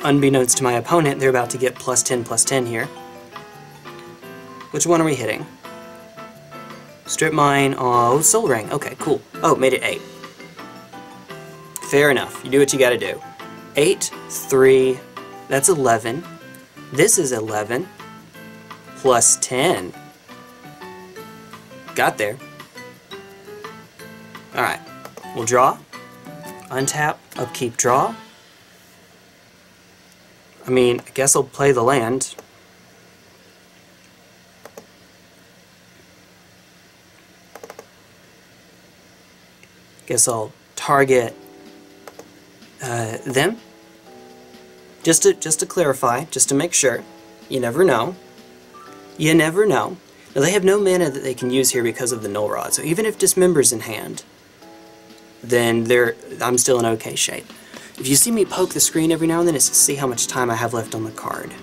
Unbeknownst to my opponent, they're about to get plus ten plus ten here. Which one are we hitting? Strip mine, oh, Soul Ring, okay, cool. Oh, made it eight. Fair enough, you do what you gotta do. eight, three, that's eleven. This is eleven, plus ten. Got there. Alright, we'll draw, untap, upkeep, draw. I mean, I guess I'll play the land. Guess I'll target uh, them. Just to just to clarify, just to make sure. You never know. You never know. Now they have no mana that they can use here because of the Null Rod. So even if Dismember's in hand, then they're I'm still in okay shape. If you see me poke the screen every now and then, it's to see how much time I have left on the card.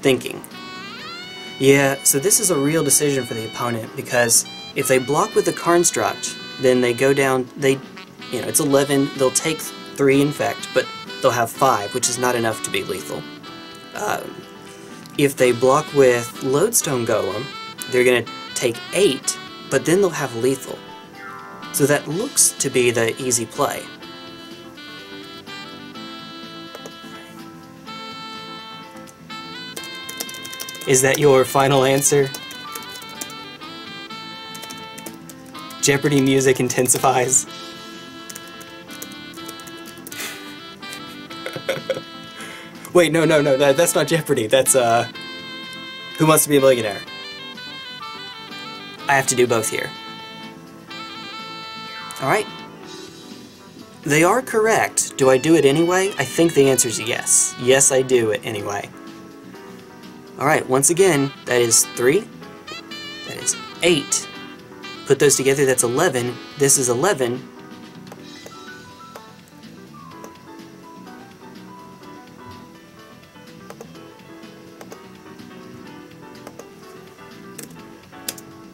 Thinking. Yeah. So this is a real decision for the opponent because. If they block with the Karnstruct, then they go down, they, you know, it's eleven, they'll take three infect, but they'll have five, which is not enough to be lethal. Um, if they block with Lodestone Golem, they're going to take eight, but then they'll have lethal. So that looks to be the easy play. Is that your final answer? Jeopardy music intensifies. Wait, no, no, no, that, that's not Jeopardy. That's, uh, Who Wants to Be a Millionaire? I have to do both here. Alright. They are correct. Do I do it anyway? I think the answer is yes. Yes, I do it anyway. Alright, once again, that is three. That is eight. Put those together, that's eleven. This is eleven.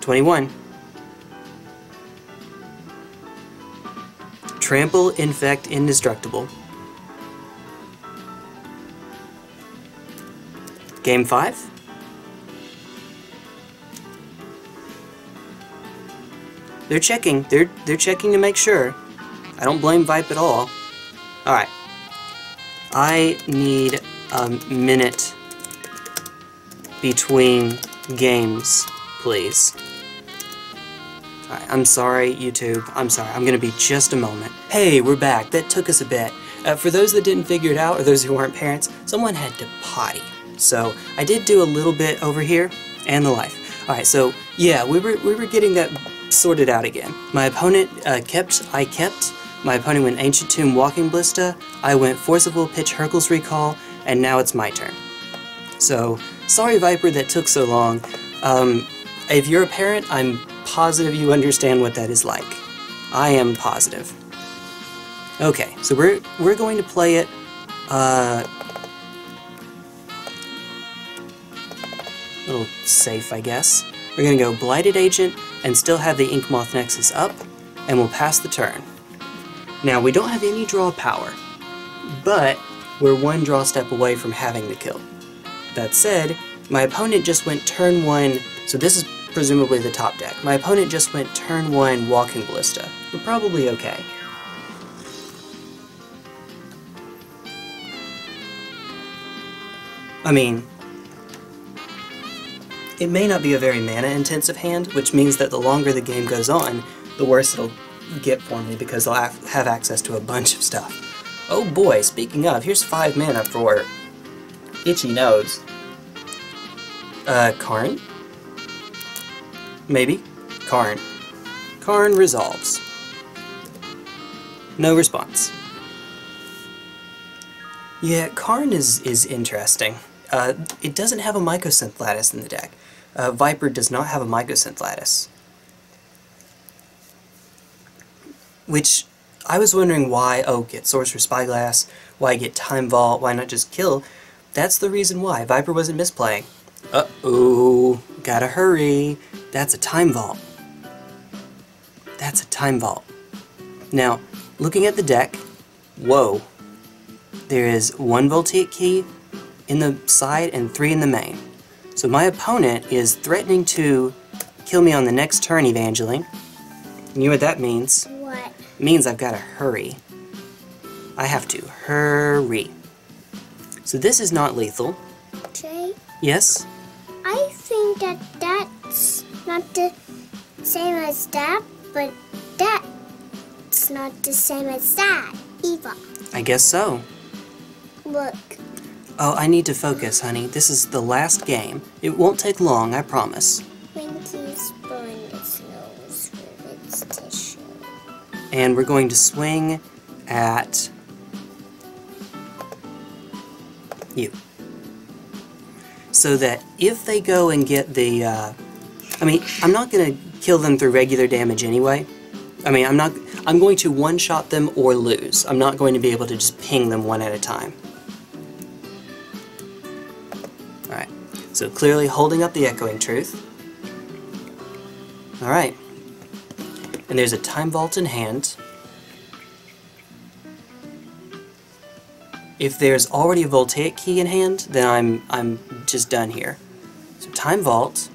twenty-one. Trample, Infect, Indestructible. Game five. They're checking. They're they're checking to make sure. I don't blame Vipe at all. All right. I need a minute between games, please. All right, I'm sorry, YouTube. I'm sorry. I'm gonna be just a moment. Hey, we're back. That took us a bit. Uh, for those that didn't figure it out, or those who aren't parents, someone had to potty. So I did do a little bit over here and the life. All right, so yeah, we were we were getting that sorted out again. My opponent uh, kept, I kept. My opponent went Ancient Tomb, Walking Ballista. I went Force of Will, Pitch, Hurkyl's Recall, and now it's my turn. So sorry, Viper, that took so long. Um, if you're a parent, I'm positive you understand what that is like. I am positive. Okay, so we're we're going to play it. Uh, Little safe, I guess. We're gonna go Blighted Agent and still have the Inkmoth Nexus up, and we'll pass the turn. Now, we don't have any draw power, but we're one draw step away from having the kill. That said, my opponent just went turn one, so this is presumably the top deck. My opponent just went turn one Walking Ballista. We're probably okay. I mean, it may not be a very mana-intensive hand, which means that the longer the game goes on, the worse it'll get for me because I'll have access to a bunch of stuff. Oh boy, speaking of, here's five mana for Itchy Nose. Uh, Karn? Maybe. Karn. Karn resolves. No response. Yeah, Karn is, is interesting. Uh, it doesn't have a Mycosynth Lattice in the deck. Uh, Viper does not have a Mycosynth Lattice. Which, I was wondering why, oh, get Sorcerous Spyglass, why get Time Vault, why not just kill? That's the reason why. Viper wasn't misplaying. Uh-oh, gotta hurry. That's a Time Vault. That's a Time Vault. Now, looking at the deck, whoa. There is one Voltaic Key in the side and three in the main. So my opponent is threatening to kill me on the next turn, Evangeline. You know what that means? What? It means I've got to hurry. I have to hurry. So this is not lethal. Jay? Yes? I think that that's not the same as that, but that's not the same as that, either. I guess so. Look. Oh, I need to focus, honey. This is the last game. It won't take long, I promise. Winky's blowing its nose with its tissue. And we're going to swing at you. So that if they go and get the... Uh, I mean, I'm not going to kill them through regular damage anyway. I mean, I'm not. I'm going to one-shot them or lose. I'm not going to be able to just ping them one at a time. So clearly holding up the Echoing Truth. Alright. And there's a Time Vault in hand. If there's already a Voltaic Key in hand, then I'm I'm just done here. So Time Vault.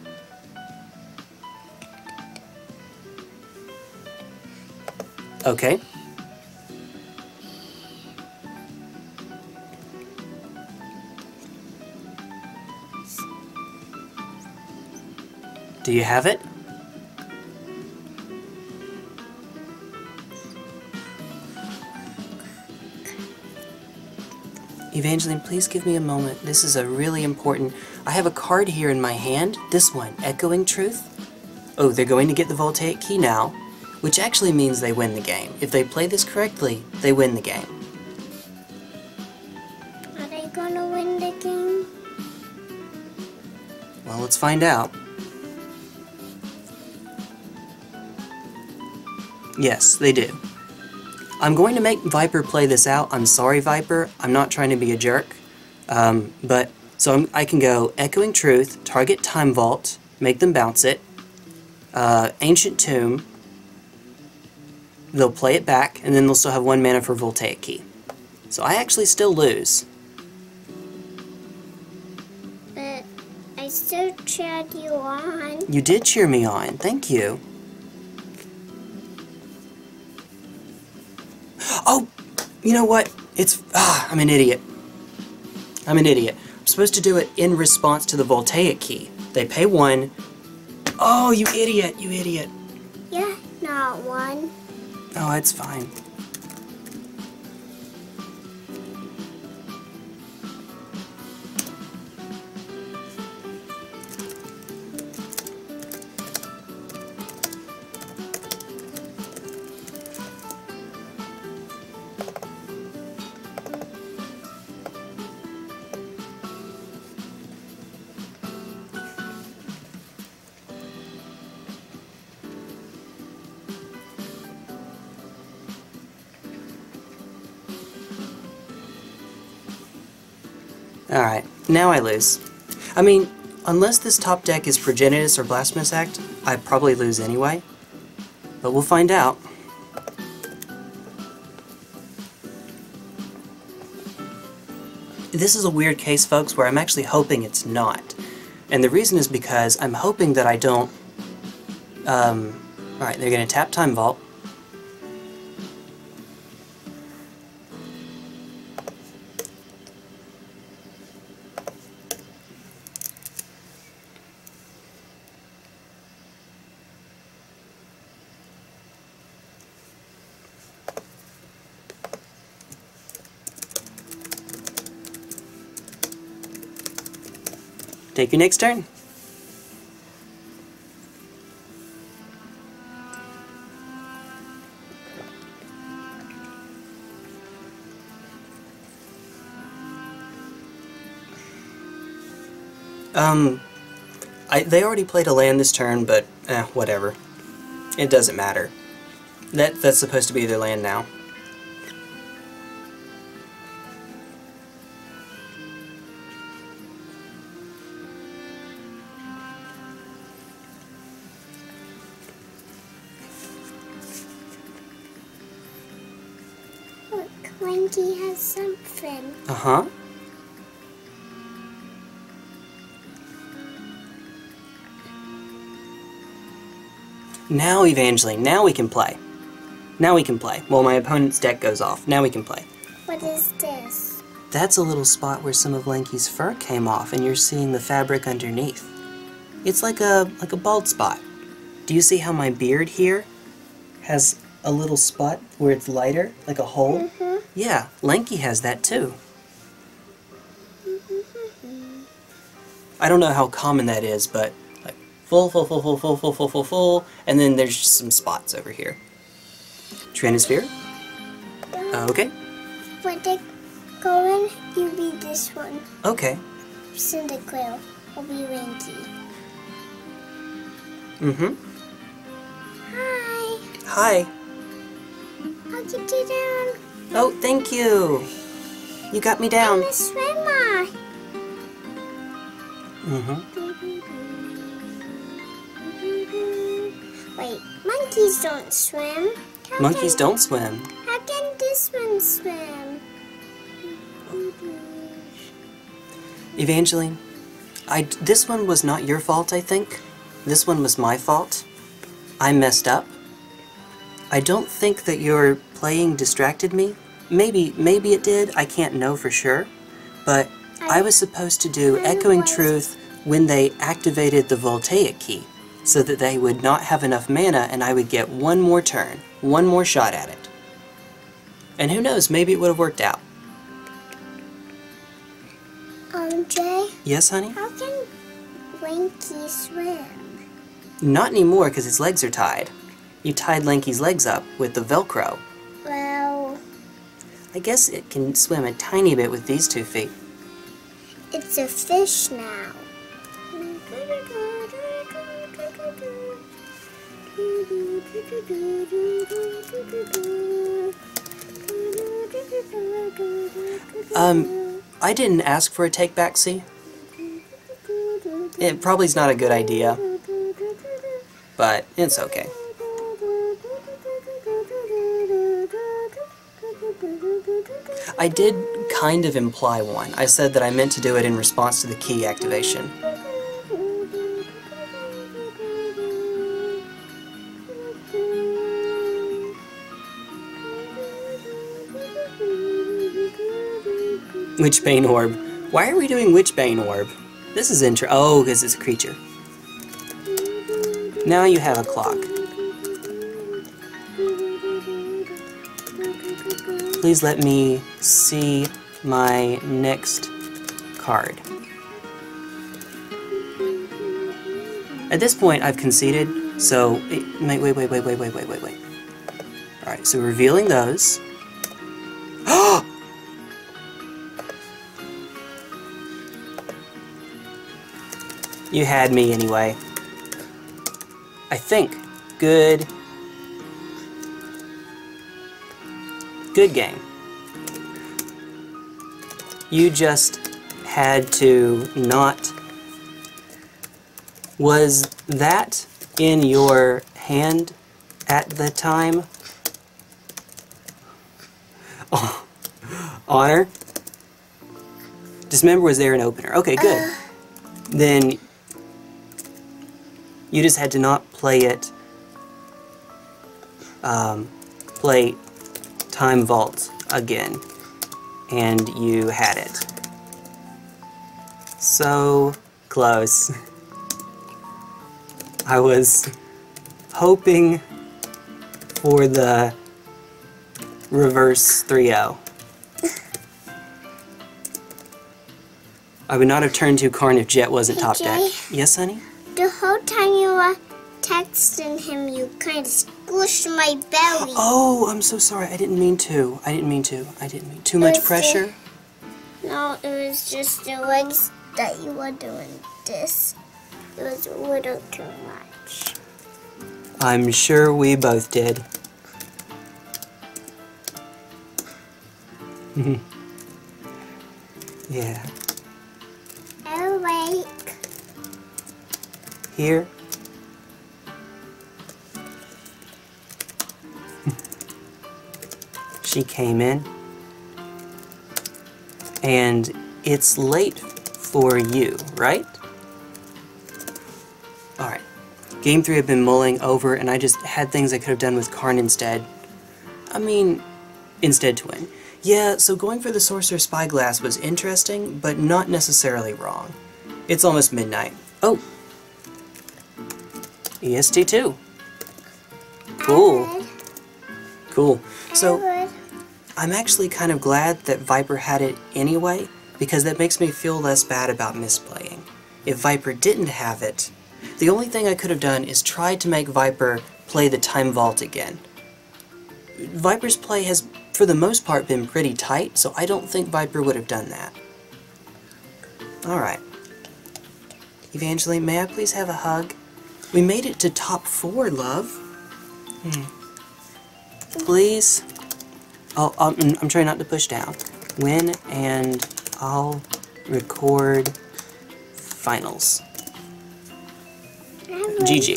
Okay. Do you have it? Evangeline, please give me a moment. This is a really important... I have a card here in my hand. This one, Echoing Truth. Oh, they're going to get the Voltaic Key now. which actually means they win the game. If they play this correctly, they win the game. Are they gonna win the game? Well, let's find out. Yes, they do. I'm going to make Viper play this out. I'm sorry, Viper. I'm not trying to be a jerk. Um, but, so I'm, I can go Echoing Truth, target Time Vault, make them bounce it, uh, Ancient Tomb, they'll play it back, and then they'll still have one mana for Voltaic Key. So I actually still lose. But I still cheered you on. You did cheer me on. Thank you. Oh, you know what? It's... Ah, I'm an idiot. I'm an idiot. I'm supposed to do it in response to the Voltaic Key. They pay one. Oh, you idiot, you idiot. Yeah, not one. Oh, it's fine. Alright, now I lose. I mean, unless this top deck is Progenitus or Blasphemous Act, I probably lose anyway. But we'll find out. This is a weird case, folks, where I'm actually hoping it's not. And the reason is because I'm hoping that I don't... Um, Alright, they're going to tap Time Vault. Take your next turn. Um, I, they already played a land this turn, but eh, whatever. It doesn't matter. That that's supposed to be their land now. Clanky has something. Uh-huh. Now, Evangeline, now we can play. Now we can play. Well, my opponent's deck goes off. Now we can play. What is this? That's a little spot where some of Lanky's fur came off, and you're seeing the fabric underneath. It's like a, like a bald spot. Do you see how my beard here has a little spot where it's lighter, like a hole? Mm-hmm. Yeah, Lanky has that too. I don't know how common that is, but like full, full, full, full, full, full, full, full, full, and then there's just some spots over here. Trinisphere? Uh, okay. When they go in, you be this one. Okay. Cyndaquil will be Lanky. Mm-hmm. Hi. Hi. I'll get you down. Oh, thank you. You got me down. I'm a swimmer. Mm-hmm. Wait, monkeys don't swim. How monkeys can, don't swim. How can this one swim? Evangeline, I, this one was not your fault, I think. This one was my fault. I messed up. I don't think that your playing distracted me. Maybe, maybe it did. I can't know for sure. But I, I was supposed to do Echoing Truth when they activated the Voltaic Key so that they would not have enough mana and I would get one more turn, one more shot at it. And who knows, maybe it would have worked out. Um, Jay? Yes, honey? How can Lanky swim? Not anymore because his legs are tied. You tied Lanky's legs up with the Velcro. Well... I guess it can swim a tiny bit with these two feet. It's a fish now. Um, I didn't ask for a take-back, see? It probably's not a good idea, but it's okay. I did kind of imply one. I said that I meant to do it in response to the key activation. Witchbane Orb. Why are we doing Witchbane Orb? This is inter- oh, because it's a creature. Now you have a clock. Please let me see my next card. At this point, I've conceded, so... Wait, wait, wait, wait, wait, wait, wait, wait, wait. Alright, so revealing those. Oh! You had me anyway. I think. Good. Good game. You just had to not... Was that in your hand at the time? Oh. Honor? Dismember was there an opener. Okay, good. Uh. Then... You just had to not play it, um, play Time Vault again, and you had it. So close. I was hoping for the reverse three oh. I would not have turned to Karn if Jet wasn't top deck. Yes, honey? The whole time you were texting him, you kind of squished my belly. Oh, I'm so sorry. I didn't mean to. I didn't mean to. I didn't mean too much pressure. The, no, it was just the legs that you were doing this. It was a little too much. I'm sure we both did. Yeah. All right. Here. She came in. And it's late for you, right? Alright. Game three I've been mulling over, and I just had things I could have done with Karn instead. I mean, instead to win. Yeah, so going for the Sorcerous Spyglass was interesting, but not necessarily wrong. It's almost midnight. Oh! E S T two. Cool. Cool. So, I'm actually kind of glad that Viper had it anyway, because that makes me feel less bad about misplaying. If Viper didn't have it, the only thing I could have done is tried to make Viper play the Time Vault again. Viper's play has, for the most part, been pretty tight, so I don't think Viper would have done that. Alright. Evangeline, may I please have a hug? We made it to top four, love. Hmm. Please. Oh, um, I'm trying not to push down. Win and I'll record finals. G G.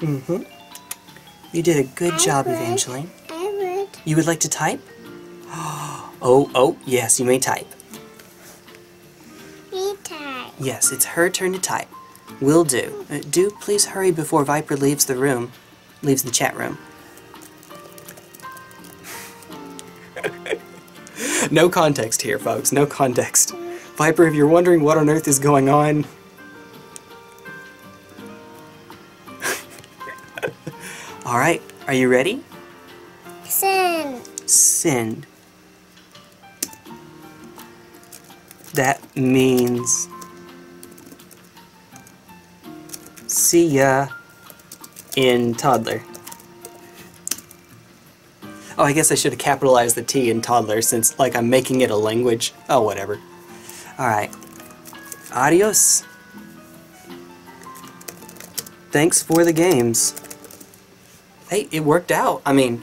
Mm-hmm. You did a good I job, would. Evangeline. I would. You would like to type? Oh, oh, yes, you may type. Me type. Yes, it's her turn to type. Will do. Uh, do please hurry before Viper leaves the room, leaves the chat room. No context here, folks. No context. Viper, if you're wondering what on earth is going on... Alright, are you ready? Send. Send. That means... See ya. in Toddler. Oh, I guess I should have capitalized the T in Toddler since, like, I'm making it a language. Oh, whatever. Alright. Adios. Thanks for the games. Hey, it worked out. I mean,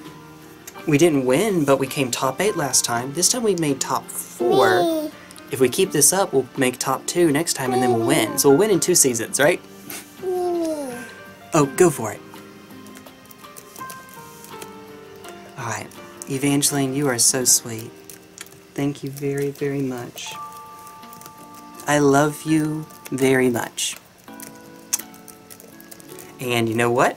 we didn't win, but we came top eight last time. This time we made top four. Me. If we keep this up, we'll make top two next time, and then we'll win. So we'll win in two seasons, right? Me. Oh, go for it. Alright. Evangeline, you are so sweet. Thank you very, very much. I love you very much. And you know what?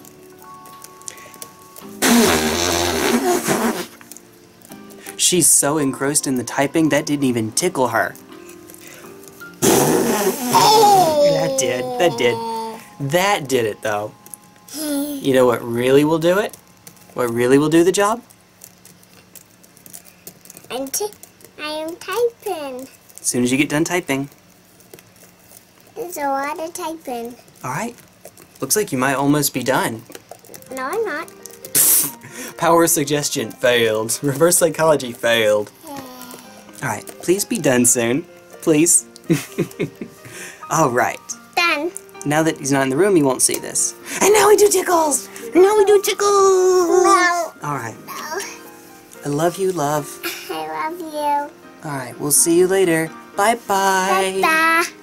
She's so engrossed in the typing, that didn't even tickle her. That did. That did. That did it, though. You know what really will do it? What really will do the job? I'm t I'm typing. As soon as you get done typing. There's a lot of typing. All right. Looks like you might almost be done. No, I'm not. Power of suggestion failed. Reverse psychology failed. Yeah. All right. Please be done soon. Please. All right. Done. Now that he's not in the room, he won't see this. And now we do tickles. And now we do tickles. No. All right. No. I love you, love. I love you. All right. We'll see you later. Bye-bye. Bye-bye.